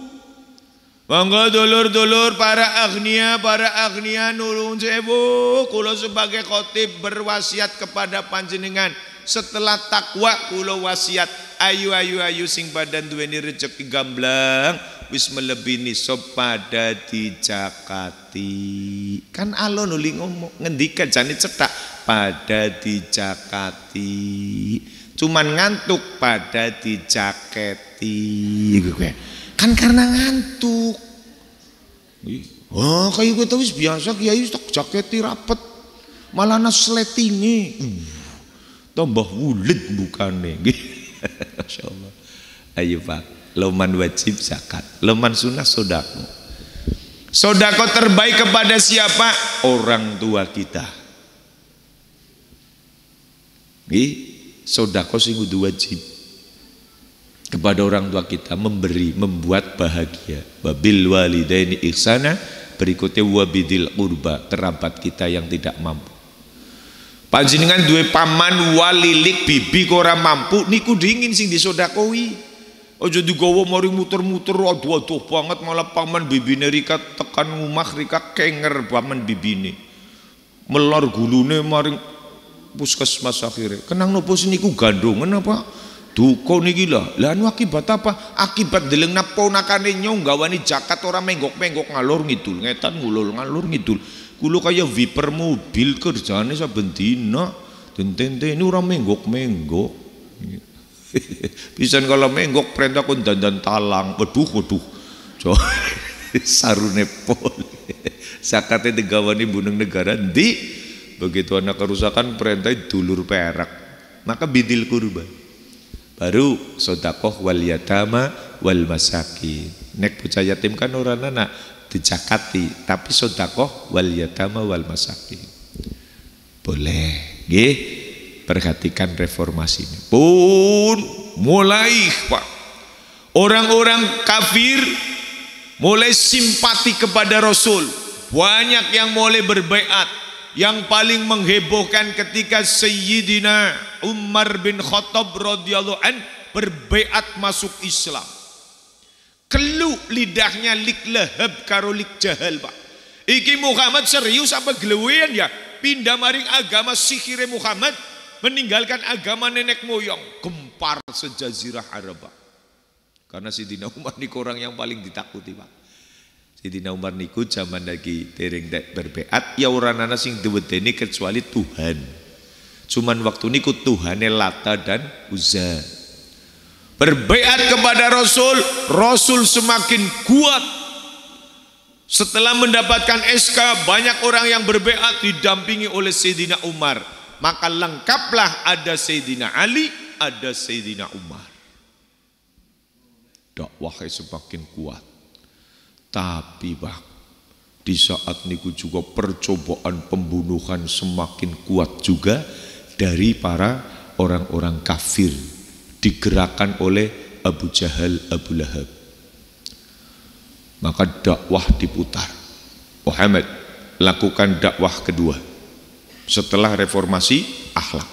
Monggo dulur-dulur para agnia nuwun sewu, kula sebagai khotib berwasiat kepada panjenengan setelah takwa kula wasiat ayu sing badan duweni rejeki gamblang wis melebi nisab pada dijakati. Kan alon nuli ngomong ngendikan jane cetak pada dijakati. Cuman ngantuk pada dijaketi. Kan karena ngantuk. Oh, kayak gue tau biasa kiai tak jaketi rapet, malah nasletinge, tambah wulit bukane. Masya Allah. Ayo Pak, loman wajib zakat, loman sunah sodako. Sodako terbaik kepada siapa? Orang tua kita. Sodako sing kudu wajib. Kepada orang tua kita memberi, membuat bahagia. Babil walidaini ihsana, berikutnya wabidil urba, kerabat kita yang tidak mampu. Panjenengan duwe paman walilik bibi ora mampu niku dingin sing disodakoi. Aja digowo mari muter-muter aduh-aduh banget malah paman bibine Rika tekan ngumah Rika kenger paman bibine. Melor gulune maring puskesmas akhire. Kenang nopo niku gandongan apa? Duka niki lho. Lah anu akibat apa? Akibat deleng ponakane nyong gawani jakat ora menggok-menggok ngalur ngidul, ngetan ngulul ngalur ngidul. Kulo kaya wiper mobil kerjane saben dina. Dentente ini ora menggok-menggok. Pisan kalau menggok perintah kon dandan talang. Waduh. Sarune pol. Sakate digawani buneng negara ndi? Begitu anak kerusakan perintah dulur perak. Maka bidil kurban. Baru sodakoh wal yatama wal masakin. Nek bocah yatim kan orang anak dijakati, tapi sodakoh wal yatama wal masakin. Boleh, nggih. Perhatikan reformasi ini. Pun mulai Pak. Orang-orang kafir mulai simpati kepada Rasul. Banyak yang mulai berbaiat. Yang paling menghebohkan ketika Sayyidina Umar bin Khattab radhiyallahu an berbaiat masuk Islam. Kelu lidahnya lik lahab karo lik jahal, Pak. Iki Muhammad serius apa glewean ya? Pindah maring agama sihire Muhammad, meninggalkan agama nenek moyang, gempar sejazirah Arab. Karena Sayyidina Umar niku orang yang paling ditakuti, Pak. Sayyidina Umar niku zaman lagi dereng berbeat ya ora ana sing diwedeni kecuali Tuhan. Cuman waktu niku Tuhane Lata dan Uzza berbeat kepada Rasul. Rasul semakin kuat. Setelah mendapatkan SK, banyak orang yang berbeat didampingi oleh Sayyidina Umar. Maka lengkaplah, ada Sayyidina Ali, ada Sayyidina Umar. Dakwahnya semakin kuat. Tapi Bang, di saat niku juga percobaan pembunuhan semakin kuat juga dari para orang-orang kafir, digerakkan oleh Abu Jahal, Abu Lahab. Maka dakwah diputar. Muhammad lakukan dakwah kedua setelah reformasi akhlak,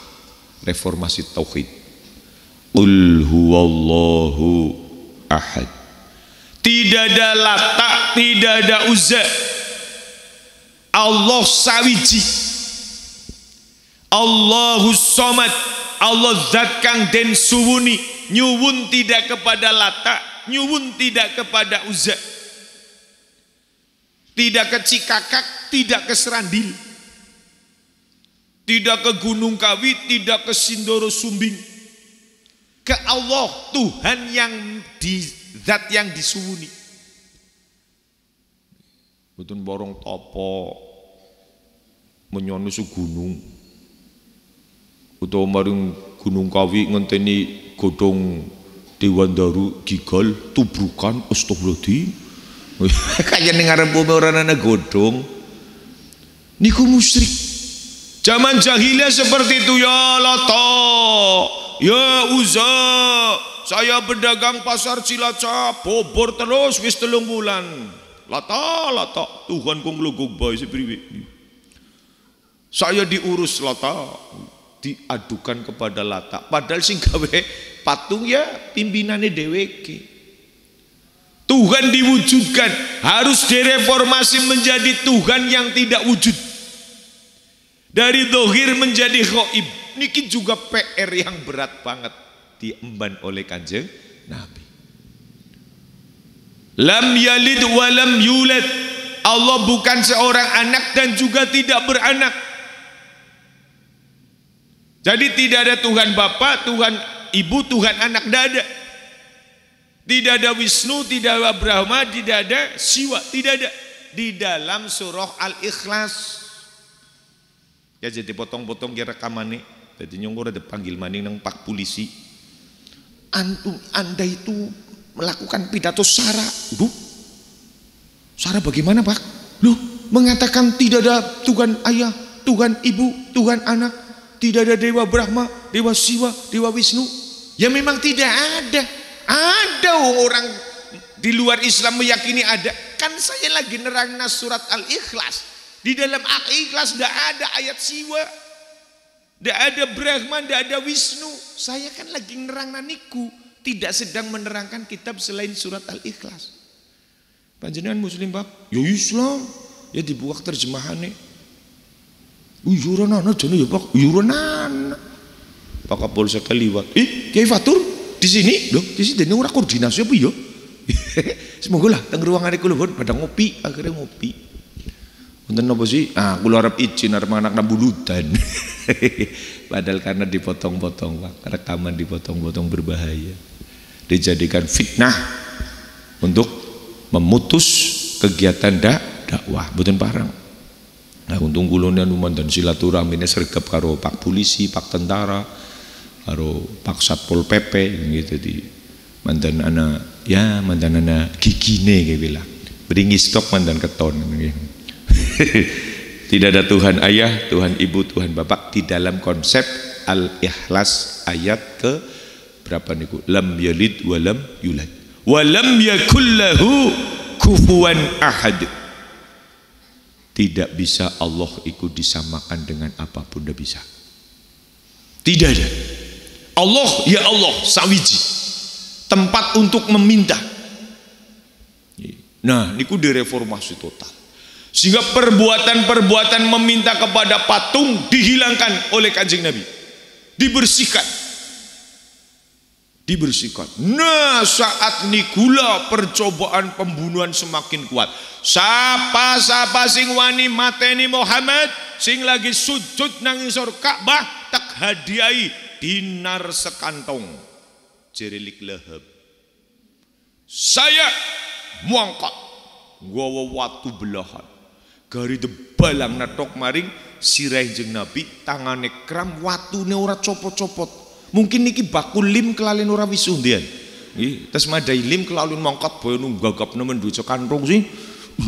reformasi tauhid. Qul huwallahu ahad. Tidak ada Lata, tidak ada Uzza. Allah sawiji, Allahus Somad. Allah zat kang den suwuni, nyuwun tidak kepada Lata, nyuwun tidak kepada Uzza, tidak ke Cikakak, tidak ke Serandil, tidak ke Gunung Kawi, tidak ke Sindoro Sumbing, ke Allah Tuhan yang di zat yang disuwuni. Betul borong topo menyonusu gunung. Utawa maring Gunung Kawi ngenteni godhong Dewandaru gigal tubrukan. Astagfirullahaladzim. Kaya ning ngarep omah ora ana godhong. Niku musyrik. Zaman jahiliyah seperti itu. Ya Lata, ya Uzza, saya berdagang pasar Cilacap, Bobor terus wis 3 bulan. Lata, Lata, Tuhan kong logok bae sepriwe. Saya diurus Lata. Diadukan kepada Lata, padahal sing gawe patung ya pimpinannya dheweke. Tuhan diwujudkan, harus direformasi menjadi Tuhan yang tidak wujud, dari dohir menjadi gaib. Niki juga PR yang berat banget diemban oleh Kanjeng Nabi. Lam yalid wa lam yulad. Allah bukan seorang anak dan juga tidak beranak. Jadi tidak ada Tuhan Bapa, Tuhan Ibu, Tuhan Anak, tidak ada. Tidak ada Wisnu, tidak ada Brahma, tidak ada Siwa, tidak ada. Di dalam surah Al-Ikhlas. Ya jadi potong-potong ya rekamannya. Jadi nyonggur ada panggil maning nang pak polisi. Antum Anda itu melakukan pidato sara. Duh, sara bagaimana Pak? Loh, mengatakan tidak ada Tuhan Ayah, Tuhan Ibu, Tuhan Anak. Tidak ada Dewa Brahma, Dewa Siwa, Dewa Wisnu. Ya memang tidak ada. Ada orang di luar Islam meyakini ada. Kan saya lagi nerangna surat Al-Ikhlas. Di dalam Al-Ikhlas tidak ada ayat Siwa, tidak ada Brahma, tidak ada Wisnu. Saya kan lagi nerangna niku, tidak sedang menerangkan kitab selain surat Al-Ikhlas. Panjenengan Muslim Bab? Ya Islam. Ya dibuak terjemahannya. Uyuran anak jane ya Pak, uyuran anak. Pak Kapolsek liwat. Kiai Fathur di sini? Loh, di sini ora koordinasi apa ya? Semoga lah teng ruangane kula pun pada ngopi, akhirnya ngopi. Wonten napa sih? Ah, kula arep izin arep anak nambulutan. Padahal karena dipotong-potong, Pak. Rekaman dipotong-potong berbahaya. Dijadikan fitnah untuk memutus kegiatan dakwah. Mboten parang. Nah, untung gulonan uman dan silaturahmi ini sergap karo pak polisi, pak tentara, karo pak satpol pp, gitu di mantan anak, ya mantan anak gigine kayak bilang, beringi stok mantan keton. Gitu. Tidak ada Tuhan Ayah, Tuhan Ibu, Tuhan Bapak di dalam konsep Al-Ikhlas ayat ke berapa niku? Lam yalid walam yulad, walam yakullahu kufuwan ahad. Tidak bisa Allah ikut disamakan dengan apapun, tidak bisa. Tidak ada. Allah ya Allah sawiji, tempat untuk meminta. Nah, niku direformasi total. Sehingga perbuatan-perbuatan meminta kepada patung dihilangkan oleh Kanjeng Nabi. Dibersihkan. Dibersihkan. Nah, saat nikula percobaan pembunuhan semakin kuat. Sapa-sapa sing wani mateni Muhammad, sing lagi sujud nang isor Ka'bah, tak hadiahi dinar sekantong. Jerilik leheb. Saya muangkat nggawa watu belahan. Gari debalang natok maring sirah jeng Nabi, tangane kram, watune ora copot-copot. Mungkin niki bakul lim kelalin ora wisuh ndian. Nggih, tes madai lim kelalin mangkat boyo nggagapne menduca kanthong sih.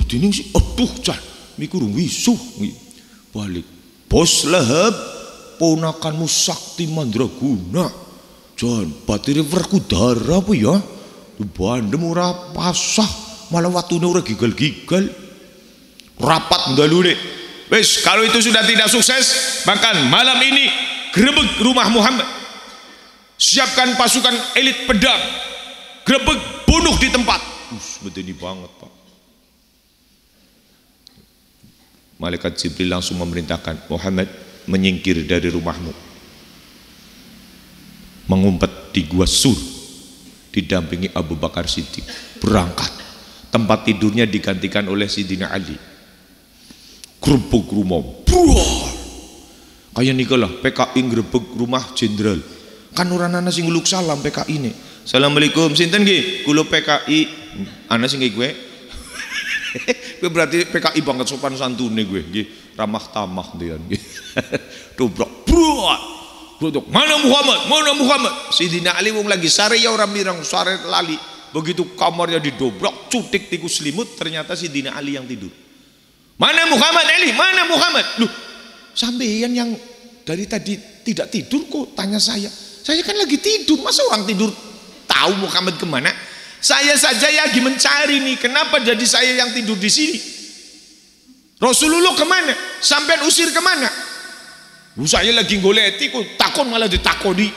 Dening sih aduh cah niku rung wisuh nggih. Balik. Bos Lahab ponakanmu Sakti Mandraguna. Jan batire Werkudara apa ya? Bandem ora pasah, malah watune ora gigal-gigal. Rapat galune. Wes kalau itu sudah tidak sukses, bahkan malam ini grebek rumah Muhammad. Siapkan pasukan elit pedang. Grebek, bunuh di tempat. Bedeni banget, Pak. Malaikat Jibril langsung memerintahkan, Muhammad menyingkir dari rumahmu. Mengumpet di Gua Sur, didampingi Abu Bakar Siddiq. Berangkat. Tempat tidurnya digantikan oleh Sidina Ali. Grebek rumah, kayak nikah lah PKI grebek rumah jenderal. Kan orang ana sing nguluk salam PKI ini. Assalamualaikum, sinten nggih? Kula PKI. Ana sing nggih gue. Gue berarti PKI banget sopan santune gue nggih. Ramah tamah dian nggih. Dobrok. Mana Muhammad? Mana Muhammad? Sidina Ali wong lagi sare ya ora mireng, sare lali. Begitu kamarnya didobrak, cutik tiku selimut, ternyata Sidina Ali yang tidur. Mana Muhammad Ali? Mana Muhammad? Loh, sampeyan yang dari tadi tidak tidur kok tanya saya. Saya kan lagi tidur, masa orang tidur tahu Muhammad kemana? Saya saja lagi mencari nih, kenapa jadi saya yang tidur di sini? Rasulullah kemana? Sampean usir kemana? Lu saya lagi goleti kok takon malah ditakoni.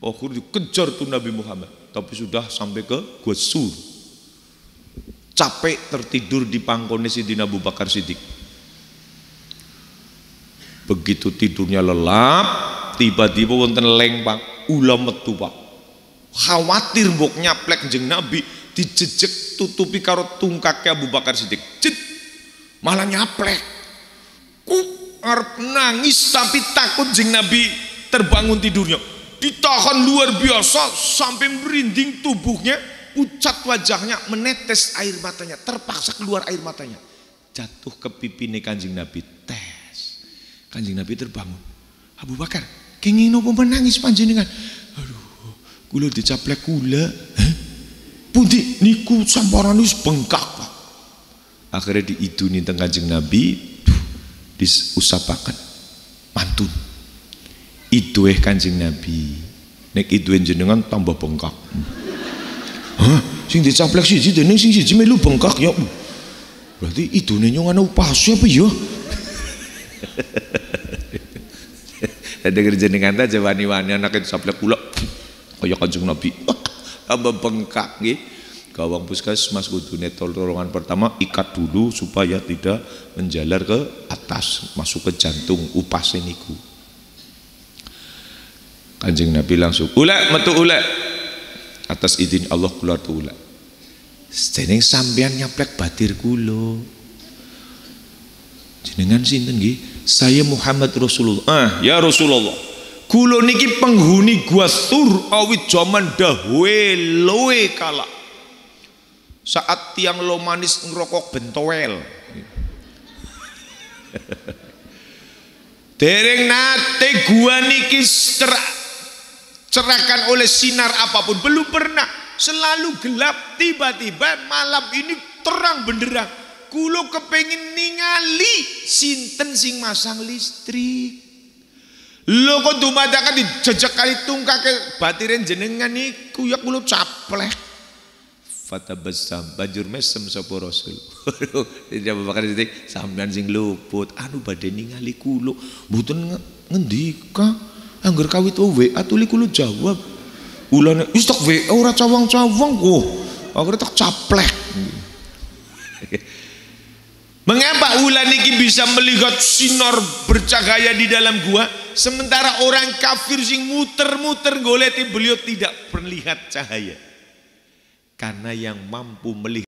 Akhirnya dikejar tuh Nabi Muhammad, tapi sudah sampai ke Gua Sur. Capek tertidur di pangkone Sidina Abu Bakar Siddiq. Begitu tidurnya lelap, tiba-tiba wonten leng Pak, ulam metu Pak. Khawatir mbok nyaplek jeng Nabi, dijejek tutupi karo tungkake Abu Bakar Siddiq. Cet, malah nyaplek. Ku arep nangis tapi takut jeng Nabi terbangun tidurnya. Ditahan luar biasa sampai merinding tubuhnya. Pucat wajahnya, menetes air matanya, terpaksa keluar air matanya, jatuh ke pipine Kanjeng Nabi. Tes, Kanjeng Nabi terbangun. Abu Bakar, kenging nopo menangis panjenengan? Aduh, kula dicaplek kula. Pundi niku samparan wis bengkak Pak. Akhirnya diiduni teng Kanjeng Nabi, diusapaken mantun. Idueh Kanjeng Nabi, nek iduhen jenengan tambah bengkak. Hah, sing dicaplek siji dening sing siji melu bengkak ya. Berarti idune nyong ana upase apa ya? Ada kerja dengan aja wani-wani anake dicaplek kula kaya Kanjeng Nabi. Tambah bengkak nggih. Gawang puskesmas kudune tolongan pertama ikat dulu supaya tidak menjalar ke atas, masuk ke jantung upase niku. Kanjeng Nabi langsung ulek metu ulek. Atas izin Allah kula tula. Jeneng sampean nyaplek batir kula. Jenengan sinten nggih? Saya Muhammad Rasulullah. Ah, ya Rasulullah. Kula niki penghuni Gua Sur awit jaman dahwe loe kala. Saat tiang lomanis ngrokok bentowel. Dereng nate gua niki cerahkan oleh sinar apapun, belum pernah, selalu gelap, tiba-tiba malam ini terang benderang. Kulo kepengin ningali sinten sing masang listrik. Lo kok dumadakan dijejak kali tungkake batiren jenengan niku ya kulo caplek. Fatabasam banjur mesem sapa Rasul. Tidak bakal titik sampean sing luput anu badhe ningali kulo mboten ngendika. Angger kawit wae atuli kulo jawab. Ulane wis tak wae ora cawang-cawang kok. Akhire tak caplek. Mengapa ulan iki bisa melihat sinar bercahaya di dalam gua sementara orang kafir sing muter-muter goleti beliau tidak perlihat cahaya? Karena yang mampu melihat